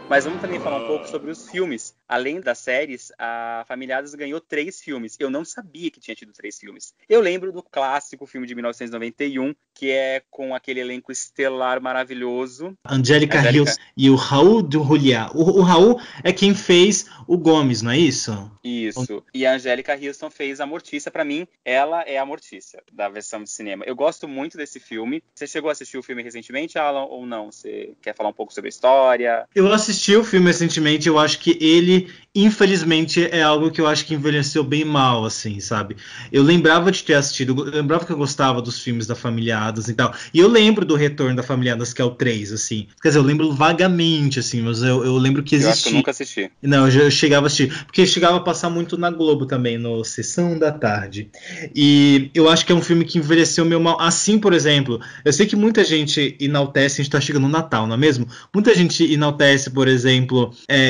Mas vamos também falar um pouco sobre os filmes. Além das séries, a Família Addams ganhou 3 filmes. Eu não sabia que tinha tido 3 filmes. Eu lembro do clássico filme de 1991, que é com aquele elenco estelar maravilhoso. Angélica Rios e o Raul do Juliá. O Raul é quem fez o Gomez, não é isso? Isso. E a Angélica Houston fez a Mortícia. Pra mim, ela é a Mortícia da versão de cinema. Eu gosto muito desse filme. Você chegou a assistir o filme recentemente, Alan, ou não? Você quer falar um pouco sobre a história? Eu assisti o filme recentemente, eu acho que ele, infelizmente, é algo que eu acho que envelheceu bem mal, assim, sabe? Eu lembrava de ter assistido, eu lembrava que eu gostava dos filmes da Família Addams e tal, e eu lembro do retorno da Família Addams, que é o 3, assim, quer dizer, eu lembro vagamente, assim, mas eu lembro que existia. Eu acho que eu nunca assisti. Não, eu chegava a assistir, porque chegava a passar muito na Globo também, no Sessão da Tarde, e eu acho que é um filme que envelheceu meio mal, assim, por exemplo, eu sei que muita gente enaltece, a gente tá chegando no Natal, não é mesmo? Muita gente enaltece, por exemplo,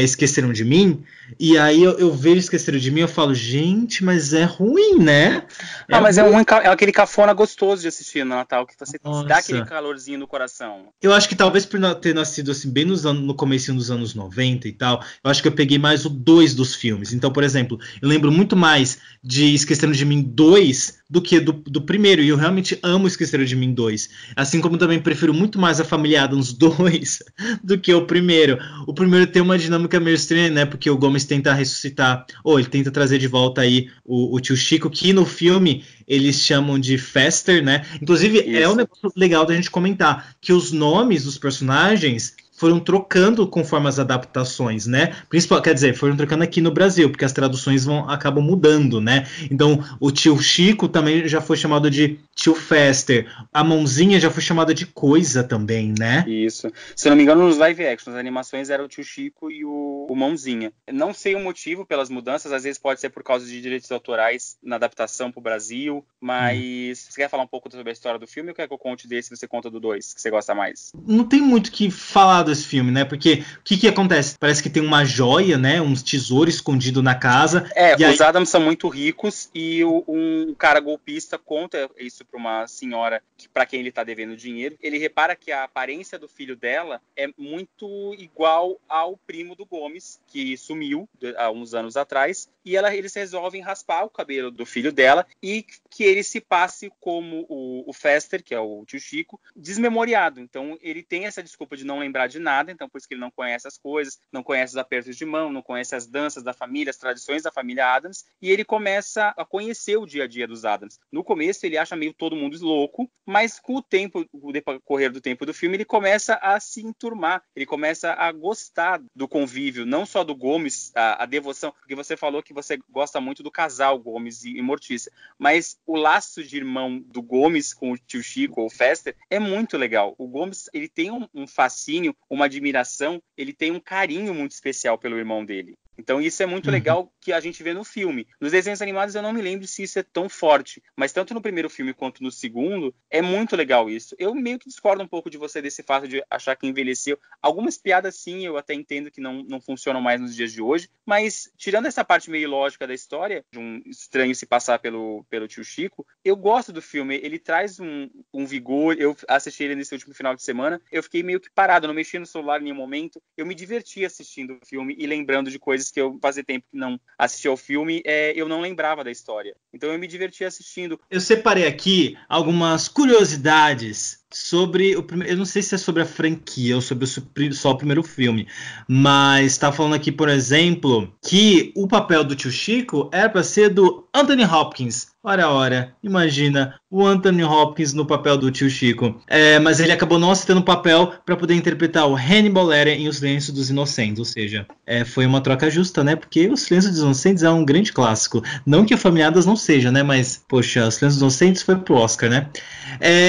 Esqueceram de Mim, e aí eu vejo Esqueceram de Mim, eu falo, gente, mas é ruim, né? Ah, mas ruim. É aquele cafona gostoso de assistir no Natal, que você dá aquele calorzinho no coração. Eu acho que talvez por ter nascido assim, bem no comecinho dos anos 90 e tal, eu acho que eu peguei mais o 2 dos filmes. Então, por exemplo, eu lembro muito mais de Esqueceram de Mim 2 do que do primeiro, e eu realmente amo Esqueceram de Mim 2. Assim como também prefiro muito mais a Família Addams 2 do que o primeiro. O primeiro tem uma dinâmica meio estranha, né? Porque o Gomez tenta ressuscitar, ou ele tenta trazer de volta aí o tio Chico, que no filme eles chamam de Fester, né? Inclusive, isso é um negócio legal da gente comentar, que os nomes dos personagens foram trocando conforme as adaptações, né? Quer dizer, foram trocando aqui no Brasil, porque as traduções acabam mudando, né? Então, o tio Chico também já foi chamado de tio Fester. A Mãozinha já foi chamada de Coisa também, né? Isso. Se não me engano, nos live action, as animações eram o tio Chico e o Mãozinha. Não sei o motivo pelas mudanças, às vezes pode ser por causa de direitos autorais na adaptação pro Brasil, mas você quer falar um pouco sobre a história do filme ou quer que eu conte desse e você conta do 2, que você gosta mais? Não tem muito o que falar desse filme, né? Porque o que acontece? Parece que tem uma joia, né? Um tesouro escondido na casa. Os Addams são muito ricos e um cara golpista conta isso pra uma senhora pra quem ele tá devendo dinheiro. Ele repara que a aparência do filho dela é muito igual ao primo do Gomez, que sumiu há uns anos atrás, e eles resolvem raspar o cabelo do filho dela e que ele se passe como o Fester, que é o tio Chico, desmemoriado. Então ele tem essa desculpa de não lembrar de nada, então por isso que ele não conhece as coisas, não conhece os apertos de mão, não conhece as danças da família, as tradições da família Addams, e ele começa a conhecer o dia a dia dos Addams. No começo ele acha meio todo mundo louco, mas com o tempo, com o decorrer do tempo do filme, ele começa a se enturmar, ele começa a gostar do convívio, não só do Gomez, a devoção, porque você falou que você gosta muito do casal Gomez e Mortícia, mas o laço de irmão do Gomez com o tio Chico ou Fester é muito legal. O Gomez, ele tem um fascínio, uma admiração, ele tem um carinho muito especial pelo irmão dele. Então isso é muito legal que a gente vê no filme. Nos desenhos animados eu não me lembro se isso é tão forte, mas tanto no primeiro filme quanto no segundo, é muito legal isso. Eu meio que discordo um pouco de você desse fato de achar que envelheceu. Algumas piadas sim, eu até entendo que não funcionam mais nos dias de hoje, mas tirando essa parte meio lógica da história, de um estranho se passar pelo tio Chico, eu gosto do filme, ele traz um vigor. Eu assisti ele nesse último final de semana, eu fiquei meio que parado, não mexi no celular em nenhum momento, eu me diverti assistindo o filme e lembrando de coisas que eu fazia tempo que não assistia ao filme, eu não lembrava da história. Então eu me diverti assistindo. Eu separei aqui algumas curiosidades sobre o primeiro, eu não sei se é sobre a franquia ou sobre só o primeiro filme, mas está falando aqui, por exemplo, que o papel do tio Chico era para ser do Anthony Hopkins. Ora, imagina o Anthony Hopkins no papel do tio Chico. Mas ele acabou não aceitando o papel para poder interpretar o Hannibal Lecter em O Silêncio dos Inocentes, ou seja, foi uma troca justa, né? Porque O Silêncio dos Inocentes é um grande clássico. Não que a Família Addams não seja, né? Mas, poxa, O Silêncio dos Inocentes foi pro Oscar, né?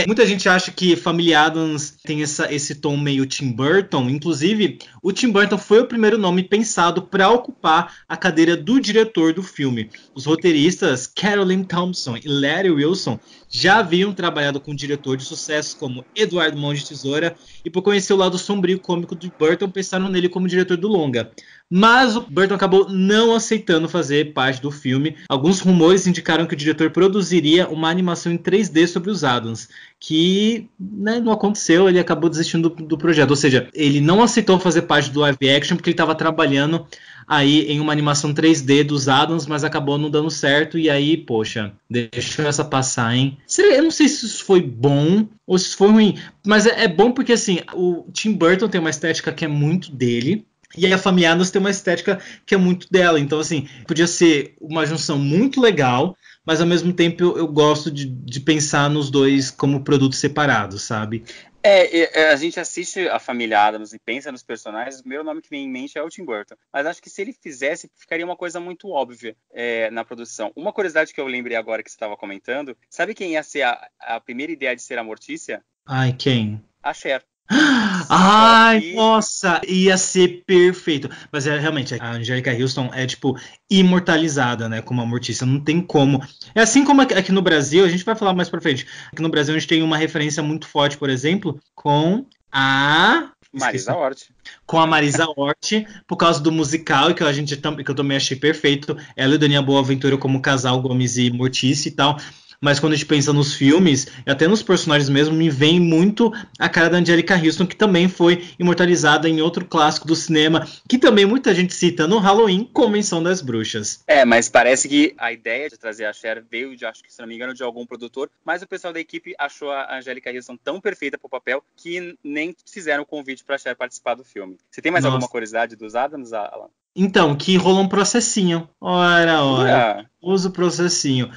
Muita gente acha que Família Addams tem esse tom meio Tim Burton. Inclusive, o Tim Burton foi o primeiro nome pensado para ocupar a cadeira do diretor do filme. Os roteiristas Carolyn Thompson e Larry Wilson já haviam trabalhado com um diretor de sucesso como Eduardo Mão de Tesoura, e por conhecer o lado sombrio cômico de Burton, pensaram nele como diretor do longa. Mas o Burton acabou não aceitando fazer parte do filme. Alguns rumores indicaram que o diretor produziria uma animação em 3D sobre os Addams, que, né, não aconteceu, ele acabou desistindo do projeto. Ou seja, ele não aceitou fazer parte do live action porque ele estava trabalhando aí em uma animação 3D dos Addams, mas acabou não dando certo, e aí, poxa, deixa essa passar, hein? Eu não sei se isso foi bom ou se foi ruim, mas é bom porque, assim, o Tim Burton tem uma estética que é muito dele, e aí a Família Addams tem uma estética que é muito dela. Então, assim, podia ser uma junção muito legal, mas ao mesmo tempo eu gosto de pensar nos dois como produtos separados, sabe? A gente assiste a Família Addams e pensa nos personagens, o primeiro nome que vem em mente é o Tim Burton. Mas acho que se ele fizesse, ficaria uma coisa muito óbvia na produção. Uma curiosidade que eu lembrei agora que você estava comentando, sabe quem ia ser a primeira ideia de ser a Mortícia? Ai, quem? A Cher. Ai, nossa, ia ser perfeito. Mas realmente, a Angélica Houston é tipo imortalizada, né, como a Mortícia, não tem como. É assim como aqui no Brasil, a gente vai falar mais pra frente. Aqui no Brasil a gente tem uma referência muito forte, por exemplo, com a Marisa Hort. Com a Marisa Hort, por causa do musical, que eu também achei perfeito. Ela e Daniel Boaventura como casal, Gomez e Mortícia e tal. Mas quando a gente pensa nos filmes, até nos personagens mesmo, me vem muito a cara da Angélica Houston, que também foi imortalizada em outro clássico do cinema, que também muita gente cita no Halloween, Convenção das Bruxas. Mas parece que a ideia de trazer a Cher veio, acho que, se não me engano, de algum produtor, mas o pessoal da equipe achou a Angélica Houston tão perfeita pro papel que nem fizeram o convite pra Cher participar do filme. Você tem mais alguma curiosidade dos Addams, Alan? Então, que rolou um processinho. Usa o processinho.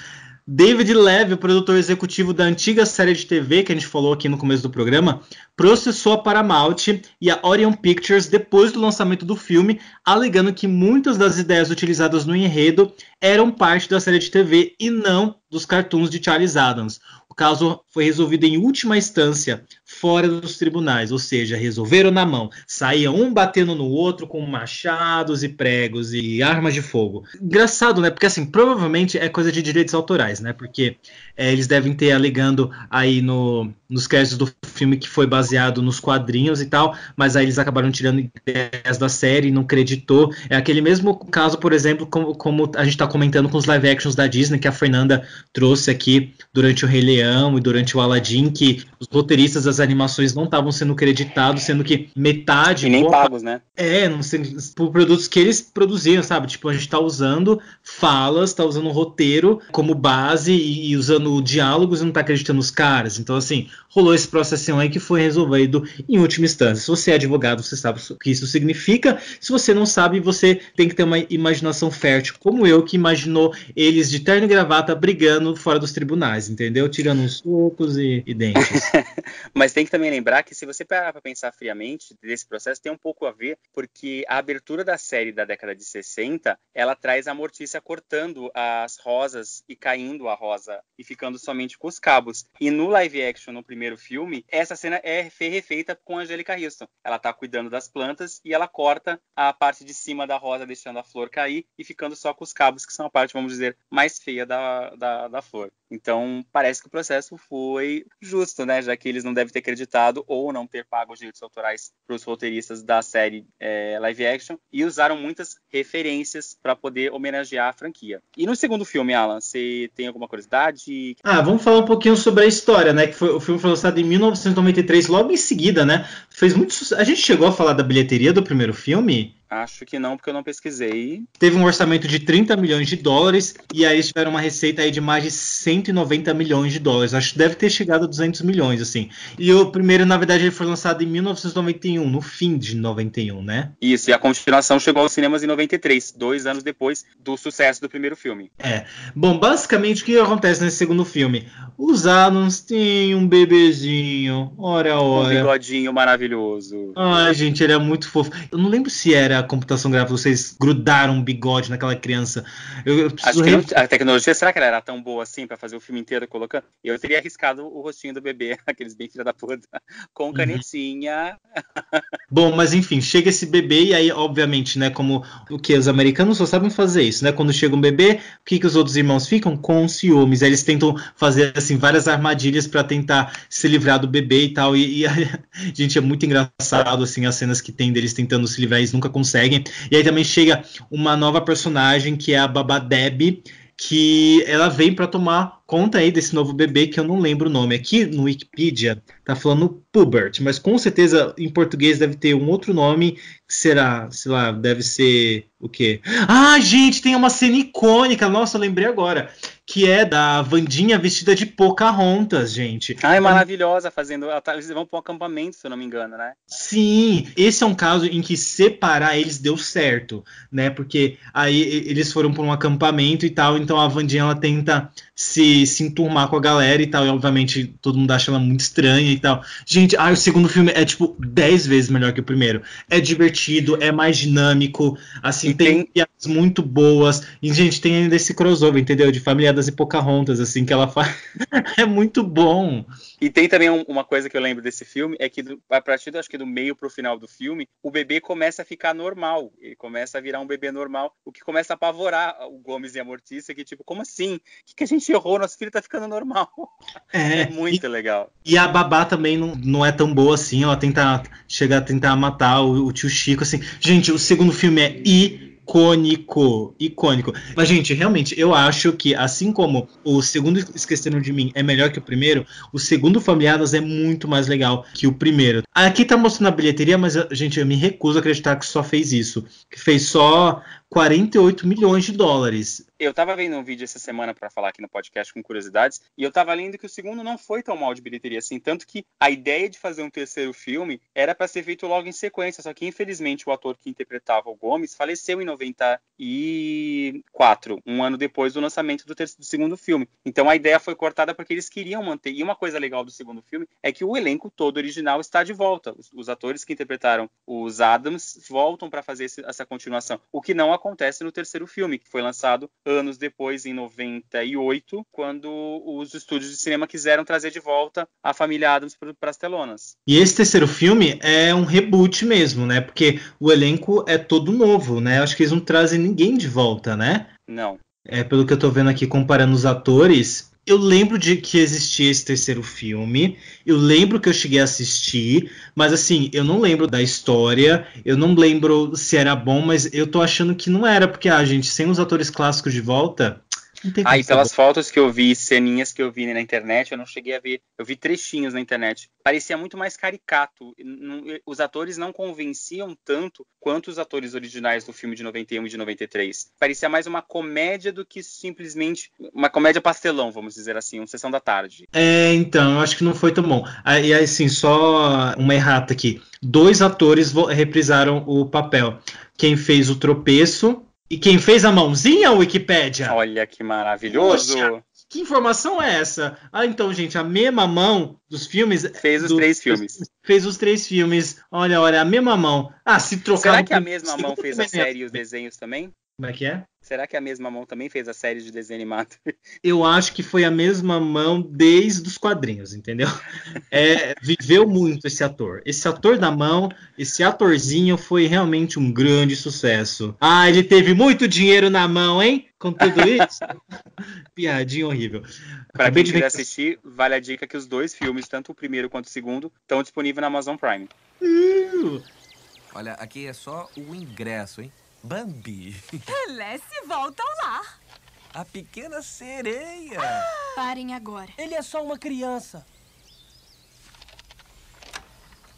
David Levy, o produtor executivo da antiga série de TV que a gente falou aqui no começo do programa, processou a Paramount e a Orion Pictures depois do lançamento do filme, alegando que muitas das ideias utilizadas no enredo eram parte da série de TV e não dos cartoons de Charles Addams. O caso foi resolvido em última instância, fora dos tribunais, ou seja, resolveram na mão. Saía um batendo no outro com machados e pregos e armas de fogo. Engraçado, né? Porque, assim, provavelmente é coisa de direitos autorais, né? Porque eles devem ter alegando aí nos créditos do filme que foi baseado nos quadrinhos e tal, mas aí eles acabaram tirando ideias da série e não creditou. É aquele mesmo caso, por exemplo, como a gente está comentando com os live actions da Disney, que a Fernanda trouxe aqui durante o Rei Leão e durante durante o Aladdin, que os roteiristas das animações não estavam sendo creditados, sendo que metade... E nem boa, pagos, né? É, não sei, por produtos que eles produziam, sabe? Tipo, a gente tá usando falas, tá usando o roteiro como base e usando diálogos e não tá acreditando nos caras. Então, assim, rolou esse processo aí que foi resolvido em última instância. Se você é advogado, você sabe o que isso significa. Se você não sabe, você tem que ter uma imaginação fértil, como eu, que imaginou eles de terno e gravata brigando fora dos tribunais, entendeu? Tirando uns socos e dentes. Mas tem que também lembrar que, se você parar pra pensar friamente desse processo, tem um pouco a ver, porque a abertura da série da década de 60, ela traz a Mortícia cortando as rosas e caindo a rosa e ficando somente com os cabos. E no live action, no primeiro filme, essa cena é refeita com a Angélica Houston. Ela tá cuidando das plantas e ela corta a parte de cima da rosa, deixando a flor cair e ficando só com os cabos, que são a parte, vamos dizer, mais feia da flor. Então, parece que o processo foi justo, né? Já que eles não devem ter acreditado ou não ter pago os direitos autorais para os roteiristas da série live action, e usaram muitas referências para poder homenagear a franquia. E no segundo filme, Alan, você tem alguma curiosidade? Ah, vamos falar um pouquinho sobre a história, né? Que foi, o filme foi lançado em 1993, logo em seguida, né? Fez muito sucesso. A gente chegou a falar da bilheteria do primeiro filme? Acho que não, porque eu não pesquisei. Teve um orçamento de $30 milhões, e aí eles tiveram uma receita aí de mais de $190 milhões. Acho que deve ter chegado a 200 milhões, assim. E o primeiro, na verdade, ele foi lançado em 1991, no fim de 91, né? Isso, e a continuação chegou aos cinemas em 93, 2 anos depois do sucesso do primeiro filme. É. Bom, basicamente, o que acontece nesse segundo filme? Os Addams têm um bebezinho, ora. Um bigodinho maravilhoso. Ai, gente, ele é muito fofo. Eu não lembro se era a computação gráfica, vocês grudaram um bigode naquela criança. Eu preciso... Acho que a tecnologia, será que ela era tão boa assim pra fazer o filme inteiro colocando? Eu teria arriscado o rostinho do bebê, aqueles bem filha da puta, com canetinha. Bom, mas enfim, chega esse bebê e aí, obviamente, né, como o que os americanos só sabem fazer isso, né? Quando chega um bebê, o que os outros irmãos ficam? Com ciúmes. Aí eles tentam fazer, assim, várias armadilhas pra tentar se livrar do bebê e tal, e a gente, é muito engraçado, assim, as cenas que tem deles tentando se livrar, eles nunca conseguem. E aí também chega uma nova personagem, que é a Baba Deb, que ela vem para tomar conta aí desse novo bebê, que eu não lembro o nome. Aqui no Wikipedia tá falando Pubert, mas com certeza em português deve ter um outro nome, que será, sei lá, deve ser o quê? Ah, gente, tem uma cena icônica, nossa, eu lembrei agora, que é da Wandinha vestida de Pocahontas, gente. Ai, maravilhosa, fazendo... Eles vão para um acampamento, se eu não me engano, né? Sim, esse é um caso em que separar eles deu certo, né? Porque aí eles foram para um acampamento e tal, então a Wandinha, ela tenta se enturmar com a galera e tal, e obviamente todo mundo acha ela muito estranha e tal. Gente, o segundo filme é tipo 10 vezes melhor que o primeiro. É divertido, é mais dinâmico, assim, tem piadas muito boas, e, gente, tem ainda esse crossover, entendeu? De Família Addams e Pocahontas, assim, que ela faz. É muito bom. E tem também uma coisa que eu lembro desse filme, é que a partir, acho que do meio pro final do filme, o bebê começa a ficar normal, ele começa a virar um bebê normal, o que começa a apavorar o Gomez e a Mortícia, que tipo, como assim? O que a gente errou? Nosso filho tá ficando normal. É muito legal. E a babá também não é tão boa assim, ela tentar matar o tio Chico, assim. Gente, o segundo filme é icônico. Mas, gente, realmente, eu acho que, assim como o segundo Esqueceram de Mim é melhor que o primeiro, o segundo Família Addams é muito mais legal que o primeiro. Aqui tá mostrando a bilheteria, mas, gente, eu me recuso a acreditar que só fez isso. Que fez só $48 milhões. Eu tava vendo um vídeo essa semana pra falar aqui no podcast com curiosidades, e eu tava lendo que o segundo não foi tão mal de bilheteria assim, tanto que a ideia de fazer um terceiro filme era pra ser feito logo em sequência, só que infelizmente o ator que interpretava o Gomez faleceu em 94, um ano depois do lançamento do segundo filme. Então a ideia foi cortada porque eles queriam manter, e uma coisa legal do segundo filme é que o elenco todo original está de volta, os atores que interpretaram os Addams voltam pra fazer essa continuação, o que não acontece no terceiro filme, que foi lançado anos depois, em 98, quando os estúdios de cinema quiseram trazer de volta a Família Addams para as telonas. E esse terceiro filme é um reboot mesmo, né? Porque o elenco é todo novo, né? Acho que eles não trazem ninguém de volta, né? Não. É, pelo que eu tô vendo aqui, comparando os atores, eu lembro de que existia esse terceiro filme, eu lembro que eu cheguei a assistir, mas assim, eu não lembro da história, eu não lembro se era bom, mas eu tô achando que não era, porque, gente, sem os atores clássicos de volta... Aí, pelas fotos que eu vi, ceninhas que eu vi na internet, eu não cheguei a ver, eu vi trechinhos na internet. Parecia muito mais caricato. Os atores não convenciam tanto quanto os atores originais do filme de 91 e de 93. Parecia mais uma comédia do que simplesmente uma comédia pastelão, vamos dizer assim, uma sessão da tarde. É, então, eu acho que não foi tão bom. E aí, assim, só uma errata aqui. 2 atores reprisaram o papel. Quem fez o tropeço... E quem fez a mãozinha, a Wikipédia? Olha que maravilhoso! Poxa, que informação é essa? Ah, então, gente, a mesma mão dos filmes... Fez os 3 filmes. Olha, a mesma mão. Ah, se trocar... Será que a mesma mão fez a série e os desenhos também? Como é que é? Será que a mesma mão também fez a série de desenho animado? Eu acho que foi a mesma mão desde os quadrinhos, entendeu? É, viveu muito esse ator. Esse ator da mão, esse atorzinho foi realmente um grande sucesso. Ah, ele teve muito dinheiro na mão, hein? Com tudo isso? Piadinha horrível. Para quem quiser assistir, vale a dica que os 2 filmes, tanto o primeiro quanto o segundo, estão disponíveis na Amazon Prime. Olha, aqui é só o ingresso, hein? Bambi. Pelé se volta ao lar. A pequena sereia. Parem agora. Ele é só uma criança.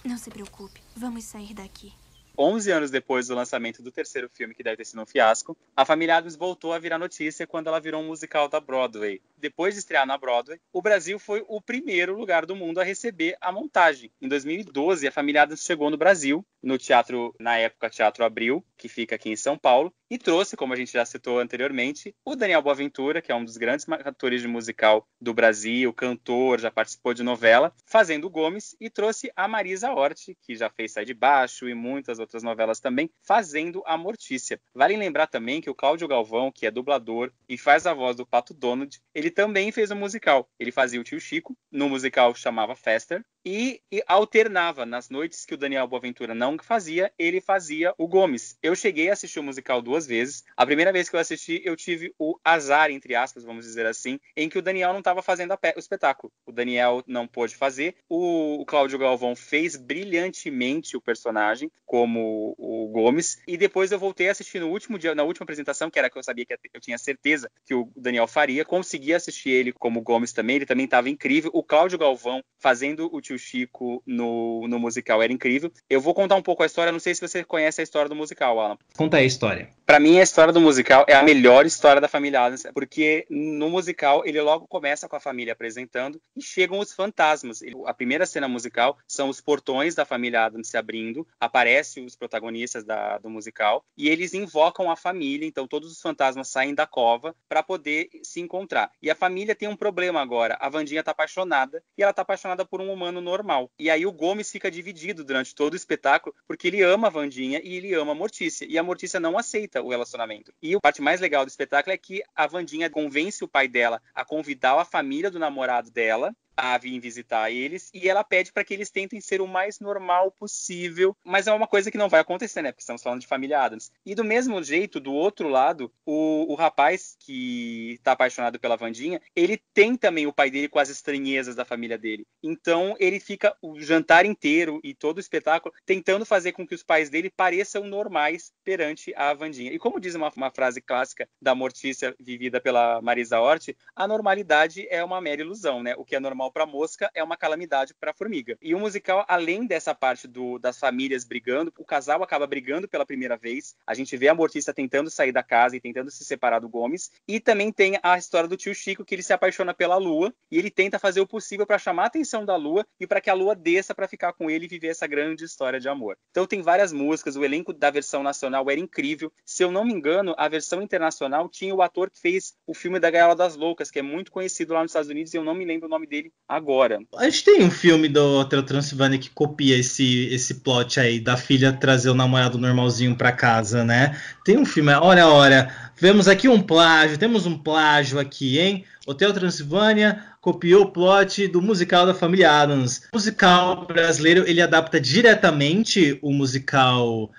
Não se preocupe, vamos sair daqui. 11 anos depois do lançamento do terceiro filme, que deve ter sido um fiasco, a Família Addams voltou a virar notícia quando ela virou um musical da Broadway. Depois de estrear na Broadway, o Brasil foi o primeiro lugar do mundo a receber a montagem. Em 2012, a Família Addams chegou no Brasil, no teatro, na época, Teatro Abril, que fica aqui em São Paulo, e trouxe, como a gente já citou anteriormente, o Daniel Boaventura, que é um dos grandes atores de musical do Brasil, cantor, já participou de novela, fazendo o Gomes, e trouxe a Marisa Hort, que já fez Sai de Baixo e muitas outras novelas também, fazendo a Mortícia. Vale lembrar também que o Cláudio Galvão, que é dublador e faz a voz do Pato Donald, ele também fez um musical. Ele fazia o Tio Chico, no musical chamava Fester, e alternava nas noites que o Daniel Boaventura não fazia, ele fazia o Gomes. Eu cheguei a assistir o musical 2 vezes. A primeira vez que eu assisti, eu tive o azar, entre aspas, vamos dizer assim, em que o Daniel não estava fazendo o espetáculo. O Daniel não pôde fazer. O Cláudio Galvão fez brilhantemente o personagem, como o Gomes. E depois eu voltei a assistir no último dia, na última apresentação, que era que eu sabia que eu tinha certeza que o Daniel faria. Consegui assistir ele como Gomes também. Ele também estava incrível. O Cláudio Galvão fazendo o Tio Chico no musical era incrível. Eu vou contar um pouco a história. Não sei se você conhece a história do musical, Alan. Conta aí a história. Pra mim, a história do musical é a melhor história da Família Addams, porque no musical ele logo começa com a família apresentando e chegam os fantasmas. A primeira cena musical são os portões da Família Addams se abrindo, aparecem os protagonistas do musical e eles invocam a família, então todos os fantasmas saem da cova pra poder se encontrar. E a família tem um problema agora. A Wandinha tá apaixonada e ela tá apaixonada por um humano normal. E aí o Gomes fica dividido durante todo o espetáculo porque ele ama a Wandinha e ele ama a Mortícia. E a Mortícia não aceita o relacionamento. E a parte mais legal do espetáculo é que a Wandinha convence o pai dela a convidar a família do namorado dela a vir visitar eles, e ela pede para que eles tentem ser o mais normal possível, mas é uma coisa que não vai acontecer, né, porque estamos falando de Família Addams. E do mesmo jeito, do outro lado, o rapaz que está apaixonado pela Wandinha, ele tem também o pai dele com as estranhezas da família dele, então ele fica o jantar inteiro e todo o espetáculo tentando fazer com que os pais dele pareçam normais perante a Wandinha. E como diz uma frase clássica da Mortícia vivida pela Marisa Hort, a normalidade é uma mera ilusão, né, o que é normal para mosca é uma calamidade para formiga. E o musical, além dessa parte das famílias brigando, o casal acaba brigando pela primeira vez. A gente vê a Mortícia tentando sair da casa e tentando se separar do Gomes. E também tem a história do Tio Chico, que ele se apaixona pela Lua e ele tenta fazer o possível para chamar a atenção da Lua e para que a Lua desça para ficar com ele e viver essa grande história de amor. Então tem várias músicas. O elenco da versão nacional era incrível. Se eu não me engano, a versão internacional tinha o ator que fez o filme da Gaiola das Loucas, que é muito conhecido lá nos Estados Unidos, e eu não me lembro o nome dele agora. A gente tem um filme do Hotel Transilvânia que copia esse plot aí, da filha trazer o namorado normalzinho pra casa, né? Tem um filme, olha, vemos aqui um plágio, temos um plágio aqui, hein? Hotel Transilvânia copiou o plot do musical da Família Addams. O musical brasileiro, ele adapta diretamente o musical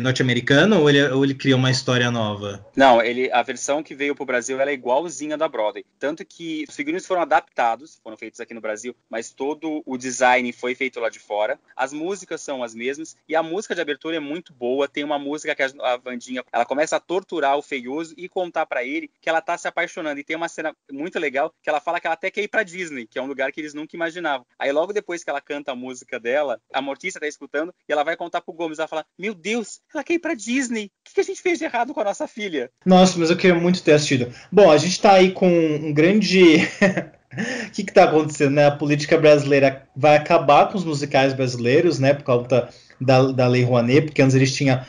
norte-americano ou ele cria uma história nova? Não, a versão que veio pro Brasil ela é igualzinha da Broadway, tanto que os figurinos foram adaptados, foram feitos aqui no Brasil, mas todo o design foi feito lá de fora, as músicas são as mesmas e a música de abertura é muito boa. Tem uma música que a Wandinha ela começa a torturar o feioso e contar pra ele que ela tá se apaixonando, e tem uma cena muito legal que ela fala que ela até quer ir pra Disney, que é um lugar que eles nunca imaginavam. Aí logo depois que ela canta a música dela, a Mortícia tá escutando e ela vai contar pro Gomes, ela fala, meu Deus, ela quer ir pra Disney. O que a gente fez de errado com a nossa filha? Nossa, mas eu queria muito ter assistido. Bom, a gente tá aí com um grande... O que está acontecendo, né? A política brasileira vai acabar com os musicais brasileiros, né? Por causa da Lei Rouanet, porque antes eles tinham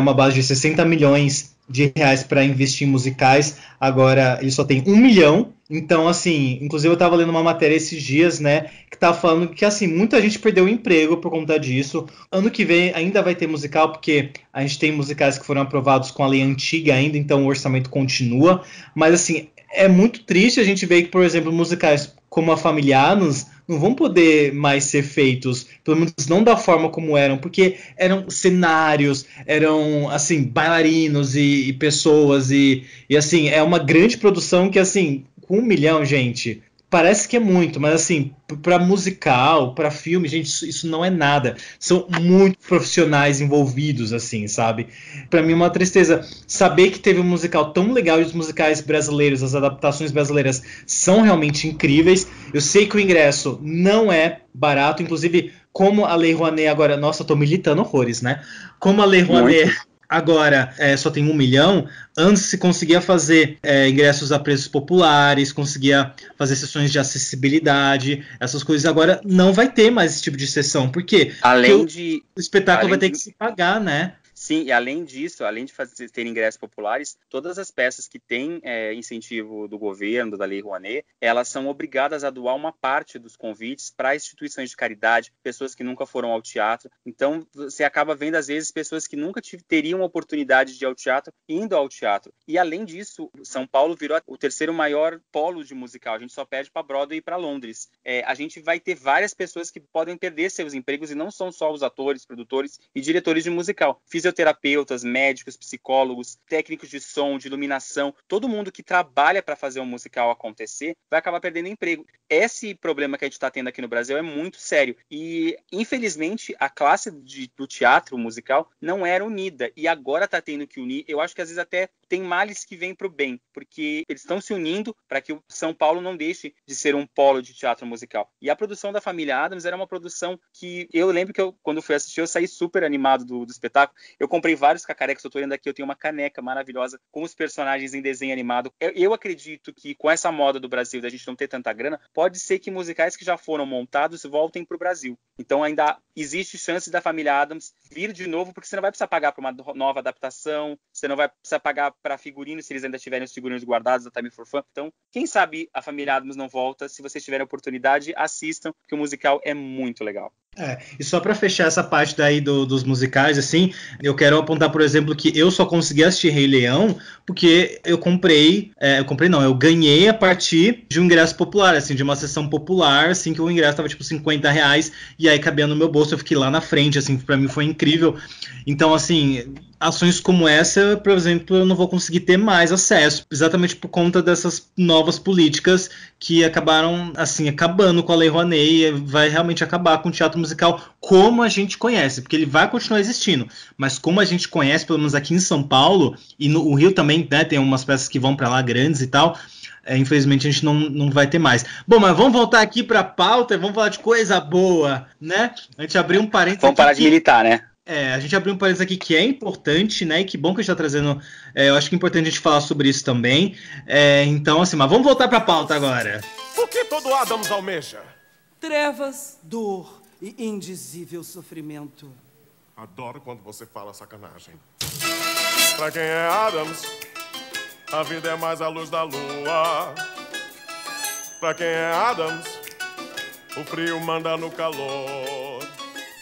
uma base de 60 milhões de reais para investir em musicais, agora eles só têm 1 milhão. Então, assim, inclusive eu estava lendo uma matéria esses dias, né, que tá falando que, assim, muita gente perdeu o emprego por conta disso. Ano que vem ainda vai ter musical, porque a gente tem musicais que foram aprovados com a lei antiga ainda, então o orçamento continua. Mas, assim, é muito triste a gente ver que, por exemplo, musicais como a Família Addams não vão poder mais ser feitos, pelo menos não da forma como eram, porque eram cenários, eram, assim, bailarinos e pessoas e, assim, é uma grande produção que, assim... 1 milhão, gente, parece que é muito, mas assim, para musical, para filme, gente, isso não é nada. São muitos profissionais envolvidos, assim, sabe? Para mim é uma tristeza saber que teve um musical tão legal e os musicais brasileiros, as adaptações brasileiras são realmente incríveis. Eu sei que o ingresso não é barato, inclusive, como a Lei Rouanet agora... Nossa, eu tô militando horrores, né? Como a Lei Rouanet... Muito. Agora, só tem 1 milhão, antes se conseguia fazer ingressos a preços populares, conseguia fazer sessões de acessibilidade, essas coisas. Agora não vai ter mais esse tipo de sessão, por quê? Porque o espetáculo vai ter que se pagar, né? Sim, e além disso, além de ter ingressos populares, todas as peças que têm incentivo do governo, da Lei Rouanet, elas são obrigadas a doar uma parte dos convites para instituições de caridade, pessoas que nunca foram ao teatro. Então, você acaba vendo, às vezes, pessoas que nunca teriam a oportunidade de ir ao teatro, indo ao teatro. E, além disso, São Paulo virou o terceiro maior polo de musical. A gente só perde para Broadway e para Londres. A gente vai ter várias pessoas que podem perder seus empregos, e não são só os atores, produtores e diretores de musical. Fisioterapeutas, médicos, psicólogos, técnicos de som, de iluminação, todo mundo que trabalha para fazer um musical acontecer vai acabar perdendo emprego. Esse problema que a gente está tendo aqui no Brasil é muito sério e, infelizmente, a classe do teatro musical não era unida e agora está tendo que unir. Eu acho que às vezes até tem males que vêm para o bem, porque eles estão se unindo para que o São Paulo não deixe de ser um polo de teatro musical. E a produção da Família Addams era uma produção que eu lembro que quando fui assistir eu saí super animado do espetáculo. Eu comprei vários cacarecos, eu tô olhando aqui, eu tenho uma caneca maravilhosa com os personagens em desenho animado. Eu acredito que com essa moda do Brasil, da gente não ter tanta grana, pode ser que musicais que já foram montados voltem pro Brasil. Então ainda existe chance da Família Addams vir de novo, porque você não vai precisar pagar para uma nova adaptação, você não vai precisar pagar para figurinos, se eles ainda tiverem os figurinos guardados da Time for Fun. Então, quem sabe a Família Addams não volta. Se vocês tiverem a oportunidade, assistam, porque o musical é muito legal. E só para fechar essa parte daí dos musicais, assim, eu quero apontar, por exemplo, que eu só consegui assistir Rei Leão porque eu ganhei a partir de um ingresso popular, assim, de uma sessão popular, assim, que o ingresso tava tipo R$50, e aí cabia no meu bolso, eu fiquei lá na frente, assim, pra mim foi incrível. Então, assim, ações como essa, por exemplo, eu não vou conseguir ter mais acesso, exatamente por conta dessas novas políticas que acabaram, assim, acabando com a Lei Rouanet e vai realmente acabar com o teatro musical como a gente conhece, porque ele vai continuar existindo, mas como a gente conhece, pelo menos aqui em São Paulo, e no Rio também, né, tem umas peças que vão para lá grandes e tal, infelizmente a gente não vai ter mais. Bom, mas vamos voltar aqui para a pauta e vamos falar de coisa boa, né? A gente abriu um parênteses. Vamos parar de militar, né? A gente abriu um parênteses aqui que é importante, né? E que bom que a gente tá trazendo. Eu acho que é importante a gente falar sobre isso também. Então, assim, mas vamos voltar para a pauta agora. O que todo Addams almeja? Trevas, dor e indizível sofrimento. Adoro quando você fala sacanagem. Pra quem é Addams, a vida é mais a luz da lua. Pra quem é Addams, o frio manda no calor.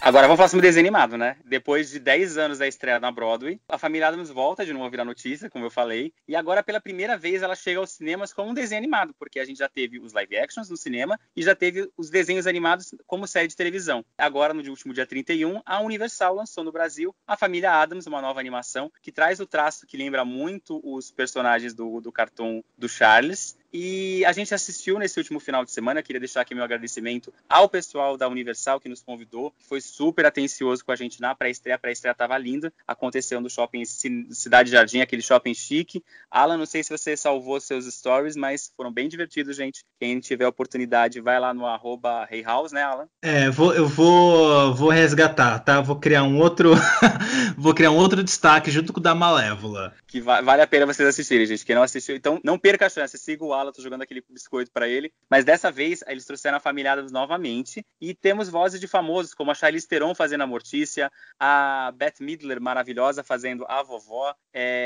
Agora vamos falar sobre desenho animado, né? Depois de 10 anos da estreia na Broadway, a Família Addams volta de novo a virar notícia, como eu falei. E agora, pela primeira vez, ela chega aos cinemas como um desenho animado, porque a gente já teve os live actions no cinema e já teve os desenhos animados como série de televisão. Agora, no último dia 31, a Universal lançou no Brasil a Família Addams, uma nova animação que traz o traço que lembra muito os personagens do cartoon do Charles. E a gente assistiu nesse último final de semana. Queria deixar aqui meu agradecimento ao pessoal da Universal que nos convidou, que foi super atencioso com a gente na pré-estreia. A pré-estreia estava linda, aconteceu no shopping Cidade Jardim, aquele shopping chique. Alan, não sei se você salvou seus stories, mas foram bem divertidos, gente. Quem tiver oportunidade, vai lá no @Rayhouse, né, Alan? Eu vou resgatar, tá? Vou criar um outro destaque junto com o da Malévola, que vale a pena vocês assistirem, gente. Quem não assistiu, então não perca a chance, siga o Alan, tô jogando aquele biscoito pra ele. Mas dessa vez, eles trouxeram a Família Addams novamente e temos vozes de famosos, como a Charlize Theron fazendo a Mortícia, a Bette Midler maravilhosa fazendo a Vovó.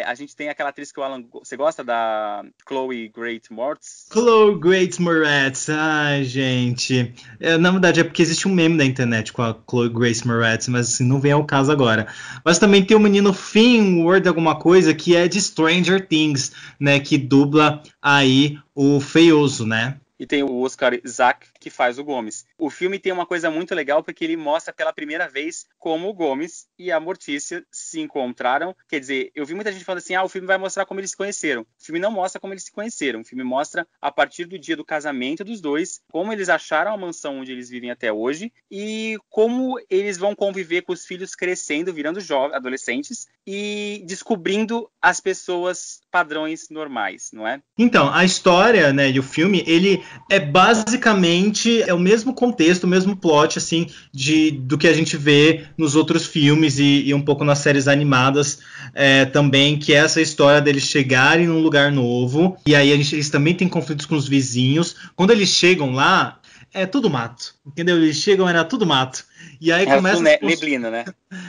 A gente tem aquela atriz que o Alan... Você gosta da Chloe Grace Moretz? Chloe Grace Moretz. Ai, gente. Na verdade, é porque existe um meme na internet com a Chloe Grace Moretz, mas assim, não vem ao caso agora. Mas também tem o menino Finn Ward alguma coisa, que é de Stranger Things, né? Que dubla aí o feioso, né? E tem o Oscar Isaac, que faz o Gomes. O filme tem uma coisa muito legal, porque ele mostra pela primeira vez como o Gomes e a Mortícia se encontraram. Quer dizer, eu vi muita gente falando assim, o filme vai mostrar como eles se conheceram. O filme não mostra como eles se conheceram. O filme mostra, a partir do dia do casamento dos dois, como eles acharam a mansão onde eles vivem até hoje e como eles vão conviver com os filhos crescendo, virando adolescentes e descobrindo as pessoas padrões normais, não é? Então, a história, né, e o filme, ele é basicamente o mesmo contexto, o mesmo plot assim, do que a gente vê nos outros filmes e um pouco nas séries animadas também, que é essa história deles chegarem num lugar novo e aí eles também têm conflitos com os vizinhos. Quando eles chegam lá, é tudo mato, entendeu? Eles chegam, era tudo mato. E aí era começa... tudo neblina, né?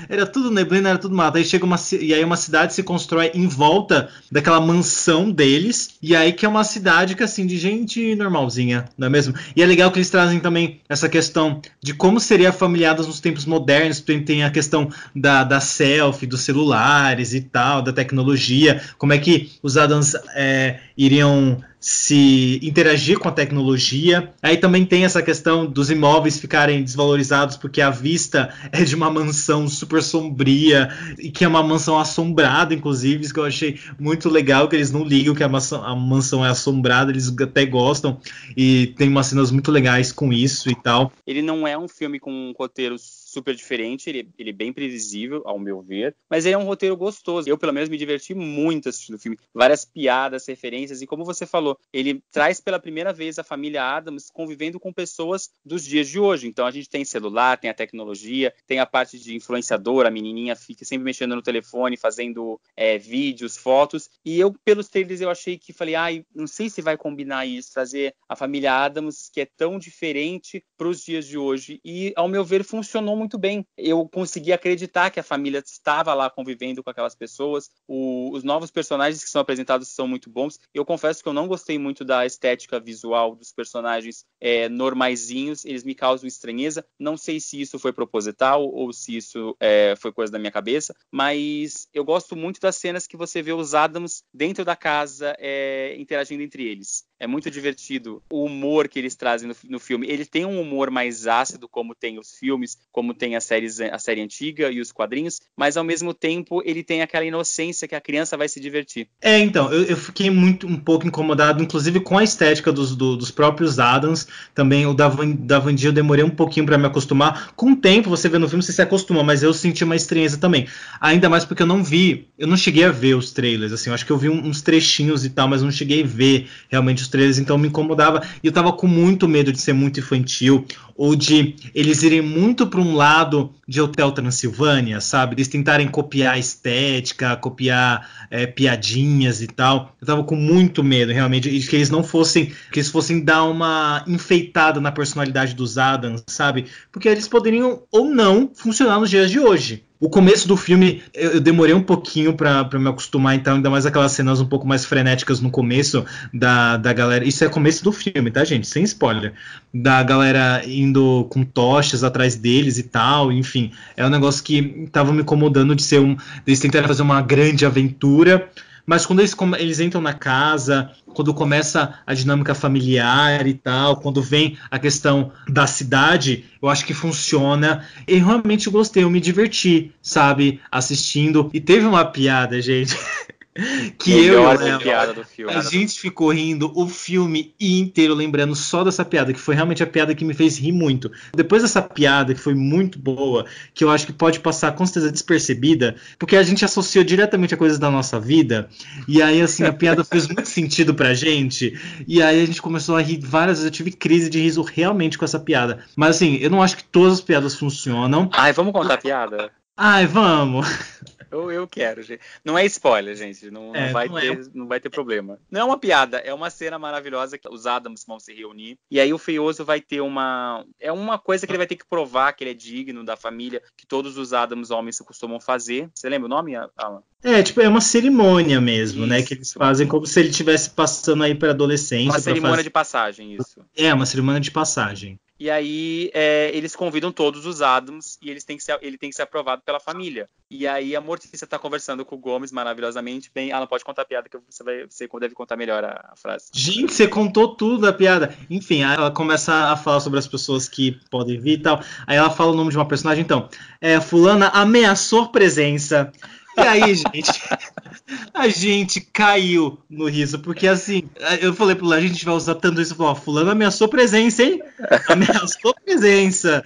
Era tudo neblina, era tudo mato. Aí chega e aí uma cidade se constrói em volta daquela mansão deles. E aí que é uma cidade que, assim, de gente normalzinha, não é mesmo? E é legal que eles trazem também essa questão de como seria a Família Addams nos tempos modernos. Tem a questão da selfie, dos celulares e tal, da tecnologia. Como é que os Addams iriam se interagir com a tecnologia. Aí também tem essa questão dos imóveis ficarem desvalorizados porque a vista é de uma mansão super sombria, e que é uma mansão assombrada, inclusive, que eu achei muito legal, que eles não ligam que a mansão é assombrada, eles até gostam, e tem umas cenas muito legais com isso e tal. Ele não é um filme com um roteiro super diferente, ele é bem previsível, ao meu ver, mas ele é um roteiro gostoso. Eu, pelo menos, me diverti muito assistindo o filme. Várias piadas, referências, e como você falou, ele traz pela primeira vez a Família Addams convivendo com pessoas dos dias de hoje. Então, a gente tem celular, tem a tecnologia, tem a parte de influenciadora, a menininha fica sempre mexendo no telefone, fazendo vídeos, fotos, e eu, pelos trailers, eu achei que falei, não sei se vai combinar isso, trazer a Família Addams, que é tão diferente para os dias de hoje, e, ao meu ver, funcionou muito bem. Eu consegui acreditar que a família estava lá convivendo com aquelas pessoas. Os novos personagens que são apresentados são muito bons. Eu confesso que eu não gostei muito da estética visual dos personagens normaizinhos. Eles me causam estranheza. Não sei se isso foi proposital ou se isso foi coisa da minha cabeça, mas eu gosto muito das cenas que você vê os Addams dentro da casa interagindo entre eles. É muito divertido o humor que eles trazem no filme. Ele tem um humor mais ácido, como tem os filmes, como tem a série antiga e os quadrinhos, mas ao mesmo tempo ele tem aquela inocência que a criança vai se divertir. Então, eu fiquei um pouco incomodado, inclusive com a estética dos próprios Addams, também o da Wandinha eu demorei um pouquinho pra me acostumar. Com o tempo, você vê no filme, você se acostuma, mas eu senti uma estranheza também. Ainda mais porque eu não cheguei a ver os trailers, assim, eu acho que eu vi uns trechinhos e tal, mas não cheguei a ver realmente os trailers, então me incomodava, e eu tava com muito medo de ser muito infantil, ou de eles irem muito para um lado de Hotel Transilvânia, sabe? Eles tentarem copiar estética, copiar piadinhas e tal. Eu tava com muito medo, realmente, de que eles não fossem... Que eles fossem dar uma enfeitada na personalidade dos Addams, sabe? Porque eles poderiam, ou não, funcionar nos dias de hoje. O começo do filme, eu demorei um pouquinho pra me acostumar, então, ainda mais aquelas cenas um pouco mais frenéticas no começo da galera. Isso é começo do filme, tá, gente? Sem spoiler. Da galera indo com tochas atrás deles e tal, enfim. É um negócio que tava me incomodando de ser eles tentaram fazer uma grande aventura, mas quando eles entram na casa, quando começa a dinâmica familiar e tal, quando vem a questão da cidade, eu acho que funciona. Eu realmente gostei, eu me diverti, sabe, assistindo. E teve uma piada, gente, que a gente ficou rindo o filme inteiro, lembrando só dessa piada, que foi realmente a piada que me fez rir muito. Depois dessa piada, que foi muito boa, que eu acho que pode passar com certeza despercebida, porque a gente associou diretamente a coisas da nossa vida, e aí assim, a piada fez muito sentido pra gente, e aí a gente começou a rir várias vezes, eu tive crise de riso realmente com essa piada. Mas assim, eu não acho que todas as piadas funcionam. Ai, vamos contar a piada? Ai, vamos! Eu quero, gente. Não é spoiler, gente. Não vai ter problema. Não é uma piada, é uma cena maravilhosa que os Addams vão se reunir. E aí o Feioso vai ter uma... É uma coisa que ele vai ter que provar que ele é digno da família, que todos os Addams homens costumam fazer. Você lembra o nome, Alan? É, tipo, é uma cerimônia mesmo, isso, né? Que eles fazem como se ele estivesse passando aí para adolescência. Uma cerimônia de passagem, isso. É, uma cerimônia de passagem. E aí eles convidam todos os Addams e ele tem que ser aprovado pela família. E aí a Mortícia tá conversando com o Gomez maravilhosamente. Bem, ela pode contar a piada que você deve contar melhor a frase. Gente, você contou tudo a piada. Enfim, aí ela começa a falar sobre as pessoas que podem vir e tal. Aí ela fala o nome de uma personagem, então. Fulana ameaçou presença. E aí, gente, a gente caiu no riso, porque assim, eu falei pro Léo, a gente vai usar tanto isso, falou, fulano ameaçou presença, hein? Ameaçou presença.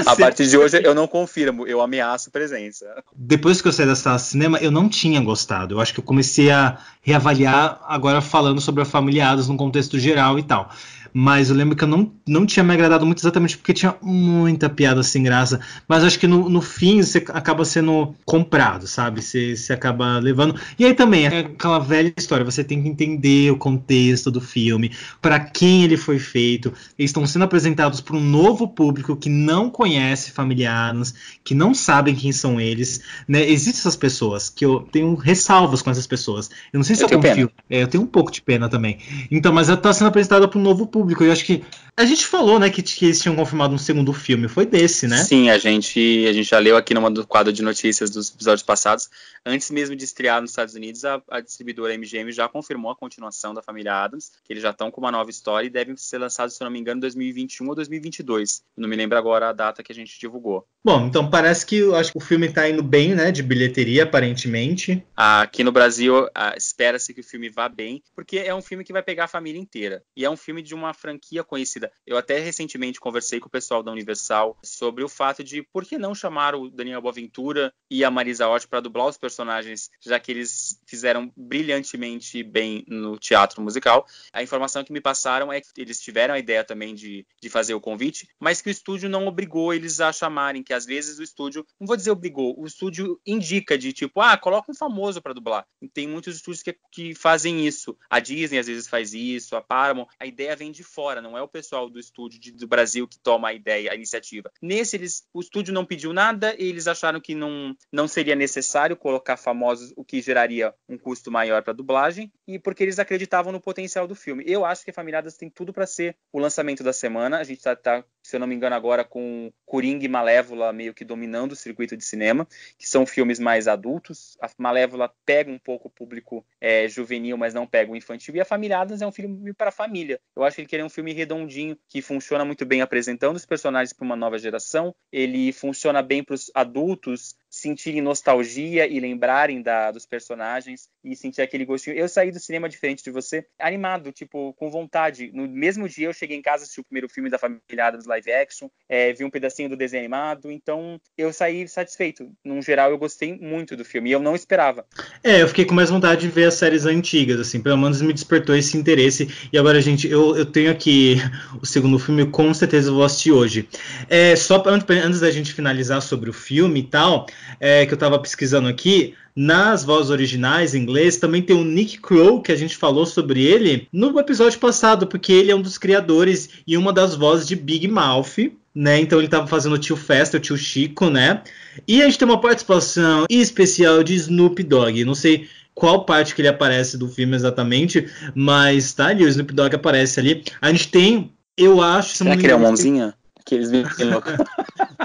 Isso. A partir de hoje eu não confirmo, eu ameaço presença. Depois que eu saí da sala de cinema, eu não tinha gostado. Eu acho que eu comecei a reavaliar agora falando sobre a Família Addams num contexto geral e tal. Mas eu lembro que eu não tinha me agradado muito exatamente porque tinha muita piada sem graça. Mas acho que no fim você acaba sendo comprado, sabe? Você acaba levando. E aí também, é aquela velha história. Você tem que entender o contexto do filme, para quem ele foi feito. Eles estão sendo apresentados para um novo público que não conhece Família Addams, que não sabem quem são eles, né? Existem essas pessoas que eu tenho ressalvas com essas pessoas. Eu não sei se eu confio. Eu tenho um pouco de pena também. Então, mas ela está sendo apresentada para um novo público. Eu acho que a gente falou, né, que eles tinham confirmado um segundo filme, foi desse, né? Sim, a gente já leu aqui numa do quadro de notícias dos episódios passados, antes mesmo de estrear nos Estados Unidos, a distribuidora MGM já confirmou a continuação da Família Addams, que eles já estão com uma nova história e devem ser lançados, se eu não me engano, em 2021 ou 2022. Eu não me lembro agora a data que a gente divulgou. Bom, então parece que eu acho que o filme tá indo bem, né, de bilheteria, aparentemente. Aqui no Brasil, espera-se que o filme vá bem, porque é um filme que vai pegar a família inteira, e é um filme de uma franquia conhecida. Eu até recentemente conversei com o pessoal da Universal sobre o fato de por que não chamar o Daniel Boaventura e a Marisa Hort para dublar os personagens, já que eles fizeram brilhantemente bem no teatro musical. A informação que me passaram é que eles tiveram a ideia também de fazer o convite, mas que o estúdio não obrigou eles a chamarem, que às vezes o estúdio, não vou dizer obrigou, o estúdio indica de tipo, coloca um famoso para dublar. Tem muitos estúdios que fazem isso. A Disney às vezes faz isso, a Paramount. A ideia vem de fora, não é o pessoal do estúdio do Brasil que toma a ideia, a iniciativa. Nesse, o estúdio não pediu nada, e eles acharam que não seria necessário colocar famosos, o que geraria um custo maior para a dublagem, e porque eles acreditavam no potencial do filme. Eu acho que a Família Addams tem tudo para ser o lançamento da semana. A gente tá, se eu não me engano, agora com Coringa e Malévola meio que dominando o circuito de cinema, que são filmes mais adultos. A Malévola pega um pouco o público juvenil, mas não pega o infantil, e a Família Addams é um filme para família. Eu acho que ele queria um filme redondinho, que funciona muito bem apresentando os personagens para uma nova geração. Ele funciona bem para os adultos sentirem nostalgia e lembrarem dos personagens e sentir aquele gostinho. Eu saí do cinema diferente de você, animado, tipo, com vontade. No mesmo dia eu cheguei em casa, assisti o primeiro filme da Família Addams live action, vi um pedacinho do desenho animado, então eu saí satisfeito. No geral, eu gostei muito do filme e eu não esperava. Eu fiquei com mais vontade de ver as séries antigas, assim, pelo menos me despertou esse interesse. E agora, gente, eu tenho aqui o segundo filme, com certeza eu vou assistir hoje. Só antes da gente finalizar sobre o filme e tal, que eu tava pesquisando aqui, nas vozes originais em inglês também tem o Nick Kroll, que a gente falou sobre ele no episódio passado, porque ele é um dos criadores e uma das vozes de Big Mouth, né? Então ele tava fazendo o Tio Festa, o Tio Chico, né? E a gente tem uma participação especial de Snoop Dogg. Não sei qual parte que ele aparece do filme exatamente, mas tá ali, o Snoop Dogg aparece ali. A gente tem, eu acho... Será que ele é uma mãozinha? Que eles viram que louco.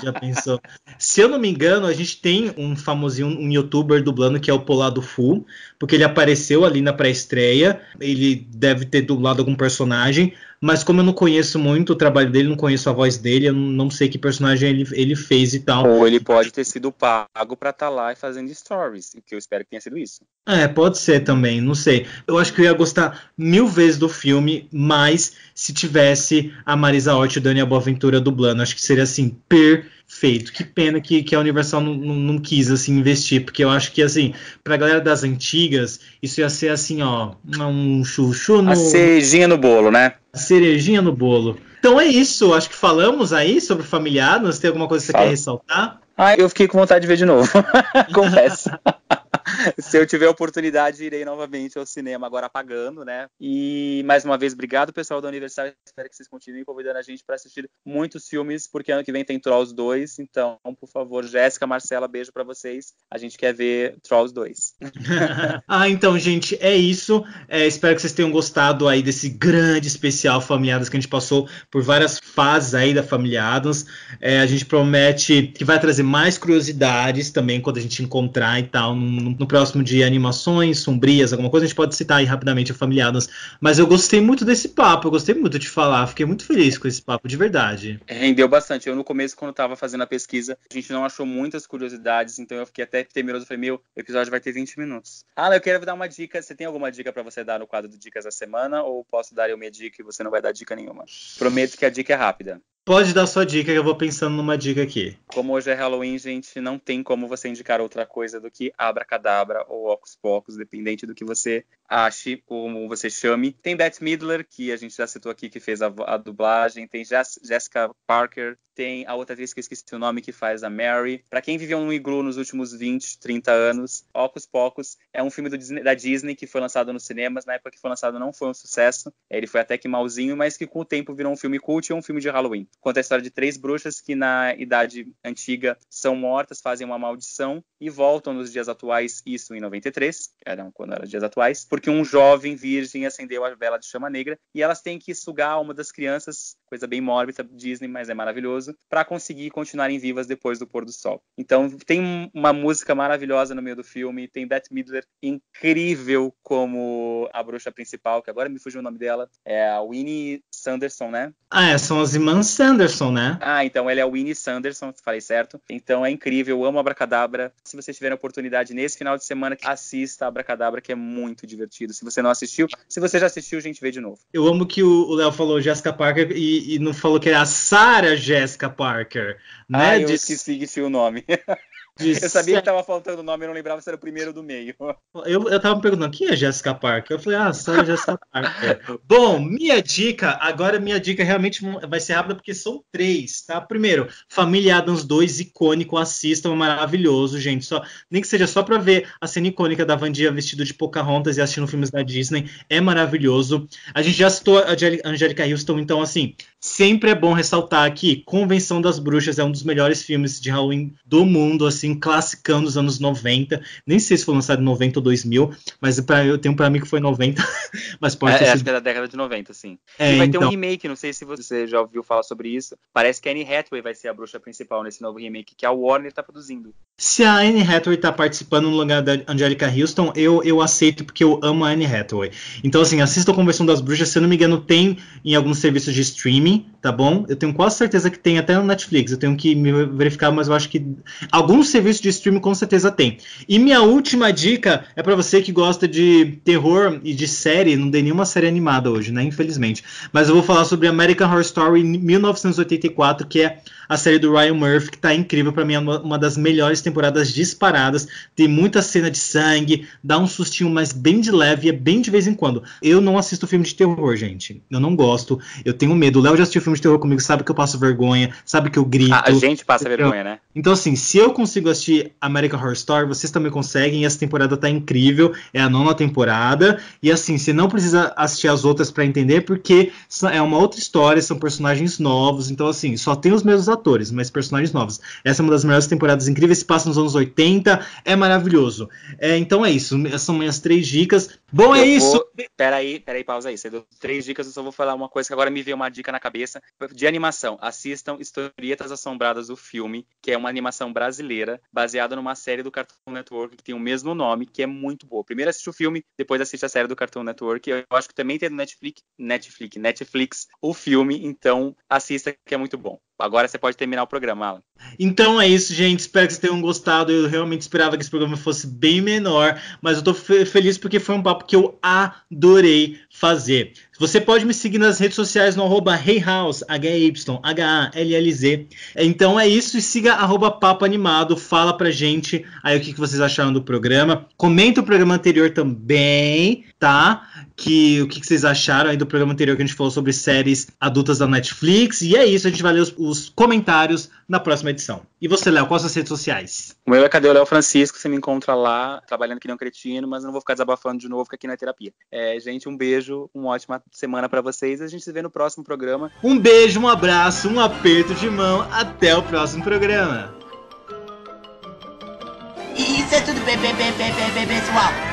Já pensou? Se eu não me engano, a gente tem um famosinho, um youtuber dublando, que é o Polado Fu, porque ele apareceu ali na pré-estreia, ele deve ter dublado algum personagem, mas como eu não conheço muito o trabalho dele, não conheço a voz dele, eu não sei que personagem ele fez e tal. Ou ele pode ter sido pago pra estar lá e fazendo stories, que eu espero que tenha sido isso. É, pode ser também, não sei. Eu acho que eu ia gostar 1000 vezes do filme, mas se tivesse a Marisa Hort e o Daniel Boaventura dublando, acho que seria assim, perfeito. Que pena que a Universal não quis assim, investir, porque eu acho que assim, pra galera das antigas, isso ia ser assim, ó, um chuchu no... A cerejinha no bolo, né? A cerejinha no bolo. Então é isso, acho que falamos aí sobre Família Addams. Tem alguma coisa que você quer ressaltar? Ah, eu fiquei com vontade de ver de novo, confesso. Se eu tiver oportunidade, irei novamente ao cinema, agora pagando, né? E, mais uma vez, obrigado, pessoal da Universal. Espero que vocês continuem convidando a gente para assistir muitos filmes, porque ano que vem tem Trolls 2. Então, por favor, Jéssica, Marcela, beijo para vocês. A gente quer ver Trolls 2. Então, gente, é isso. Espero que vocês tenham gostado aí desse grande especial Família Addams, que a gente passou por várias fases aí da Família Addams. A gente promete que vai trazer mais curiosidades também, quando a gente encontrar e tal, no próximo de animações sombrias, alguma coisa, a gente pode citar aí rapidamente a Família Addams. Mas eu gostei muito desse papo, eu gostei muito de falar, fiquei muito feliz com esse papo, de verdade. Rendeu bastante. Eu, no começo, quando estava fazendo a pesquisa, a gente não achou muitas curiosidades, então eu fiquei até temeroso, falei, meu, o episódio vai ter 20 minutos. Ah, eu quero dar uma dica, você tem alguma dica para você dar no quadro do Dicas da Semana, ou posso dar eu minha dica e você não vai dar dica nenhuma? Prometo que a dica é rápida. Pode dar sua dica, que eu vou pensando numa dica aqui. Como hoje é Halloween, gente, não tem como você indicar outra coisa do que abracadabra ou Hocus Pocus, dependente do que você ache, como você chame. Tem Bette Midler, que a gente já citou aqui, que fez a dublagem. Tem Jessica Parker. Tem a outra atriz que eu esqueci o nome, que faz a Mary. Pra quem viveu num iglu nos últimos 20, 30 anos, Hocus Pocus é um filme da Disney que foi lançado nos cinemas. Na época que foi lançado não foi um sucesso. Ele foi até que malzinho, mas que com o tempo virou um filme cult e um filme de Halloween. Conta a história de 3 bruxas que na idade antiga são mortas, fazem uma maldição e voltam nos dias atuais, isso em 93, quando eram dias atuais, porque um jovem virgem acendeu a vela de chama negra e elas têm que sugar a alma das crianças, coisa bem mórbida, Disney, mas é maravilhoso, para conseguir continuarem vivas depois do pôr do sol. Então tem uma música maravilhosa no meio do filme, tem Bette Midler incrível como a bruxa principal, que agora me fugiu o nome dela, é a Winnie Sanderson, né? São as irmãs Sanderson, né? Então ela é a Winnie Sanderson, falei certo. Então é incrível, eu amo Abracadabra. Se vocês tiverem a oportunidade nesse final de semana, assista a Abracadabra, que é muito divertido. Se você não assistiu, se você já assistiu, a gente vê de novo. Eu amo que o Léo falou Jessica Parker e não falou que era a Sarah Jessica Parker, né? Eu esqueci que tinha o nome. Eu sabia que tava faltando o nome, eu não lembrava se era o primeiro do meio. Eu tava me perguntando, quem é Jessica Parker? Eu falei, Sarah Jessica Parker. Bom, minha dica realmente vai ser rápida, porque são 3, tá? Primeiro, Família Addams 2, icônico, assistam, é maravilhoso, gente. Nem que seja só pra ver a cena icônica da Wandinha vestido de Pocahontas e assistindo filmes da Disney, é maravilhoso. A gente já citou a Angélica Houston, então, assim, sempre é bom ressaltar que Convenção das Bruxas é um dos melhores filmes de Halloween do mundo, assim, classicão dos anos 90, nem sei se foi lançado em 90 ou 2000, mas eu tenho pra mim que foi 90, mas pode ser. Acho que é da década de 90, sim. E vai ter um remake, não sei se você já ouviu falar sobre isso, parece que a Anne Hathaway vai ser a bruxa principal nesse novo remake que a Warner tá produzindo. Se a Anne Hathaway tá participando no lugar da Angélica Houston, eu aceito, porque eu amo a Anne Hathaway. Então, assim, assista a Convenção das Bruxas, se eu não me engano, tem em alguns serviços de streaming, tá bom? Eu tenho quase certeza que tem até no Netflix, eu tenho que me verificar, mas eu acho que alguns serviço de streaming com certeza tem. E minha última dica é pra você que gosta de terror e de série. Não tem nenhuma série animada hoje, né? Infelizmente. Mas eu vou falar sobre American Horror Story 1984, que é a série do Ryan Murphy, que tá incrível. Pra mim é uma das melhores temporadas disparadas. Tem muita cena de sangue, dá um sustinho, mas bem de leve e é bem de vez em quando. Eu não assisto filme de terror, gente. Eu não gosto. Eu tenho medo. O Léo já assistiu filme filme de terror comigo sabe que eu passo vergonha, sabe que eu grito. A gente passa vergonha, né? Então, assim, se eu consigo assistir American Horror Story, vocês também conseguem, e essa temporada tá incrível, é a 9ª temporada, e assim, você não precisa assistir as outras pra entender, porque é uma outra história, são personagens novos, então, assim, só tem os mesmos atores, mas personagens novos. Essa é uma das melhores temporadas incríveis, se passa nos anos 80, é maravilhoso. É, então é isso, são minhas 3 dicas. Bom, é isso! Peraí, pausa aí, você deu 3 dicas, eu só vou falar uma coisa que agora me veio uma dica na cabeça, de animação. Assistam Historietas Assombradas, do filme, que é uma animação brasileira, baseada numa série do Cartoon Network, que tem o mesmo nome, que é muito boa. Primeiro assiste o filme, depois assiste a série do Cartoon Network. Eu acho que também tem no Netflix o filme, então assista, que é muito bom. Agora você pode terminar o programa, Alan. Então é isso, gente. Espero que vocês tenham gostado. Eu realmente esperava que esse programa fosse bem menor, mas eu tô feliz porque foi um papo que eu adorei fazer. Você pode me seguir nas redes sociais no @HeyHouse, HYHALLZ. Então é isso, e siga @PapoAnimado, fala pra gente aí o que vocês acharam do programa. Comenta o programa anterior também, tá? O que vocês acharam aí do programa anterior que a gente falou sobre séries adultas da Netflix. E é isso, a gente vai ler os comentários na próxima edição. E você, Léo, quais são as redes sociais? O meu é Cadê o Léo Francisco, você me encontra lá, trabalhando que nem um cretino, mas eu não vou ficar desabafando de novo, fica aqui na terapia. É, gente, um beijo, uma ótima semana pra vocês, a gente se vê no próximo programa. Um beijo, um abraço, um aperto de mão, até o próximo programa. Isso é tudo, pessoal.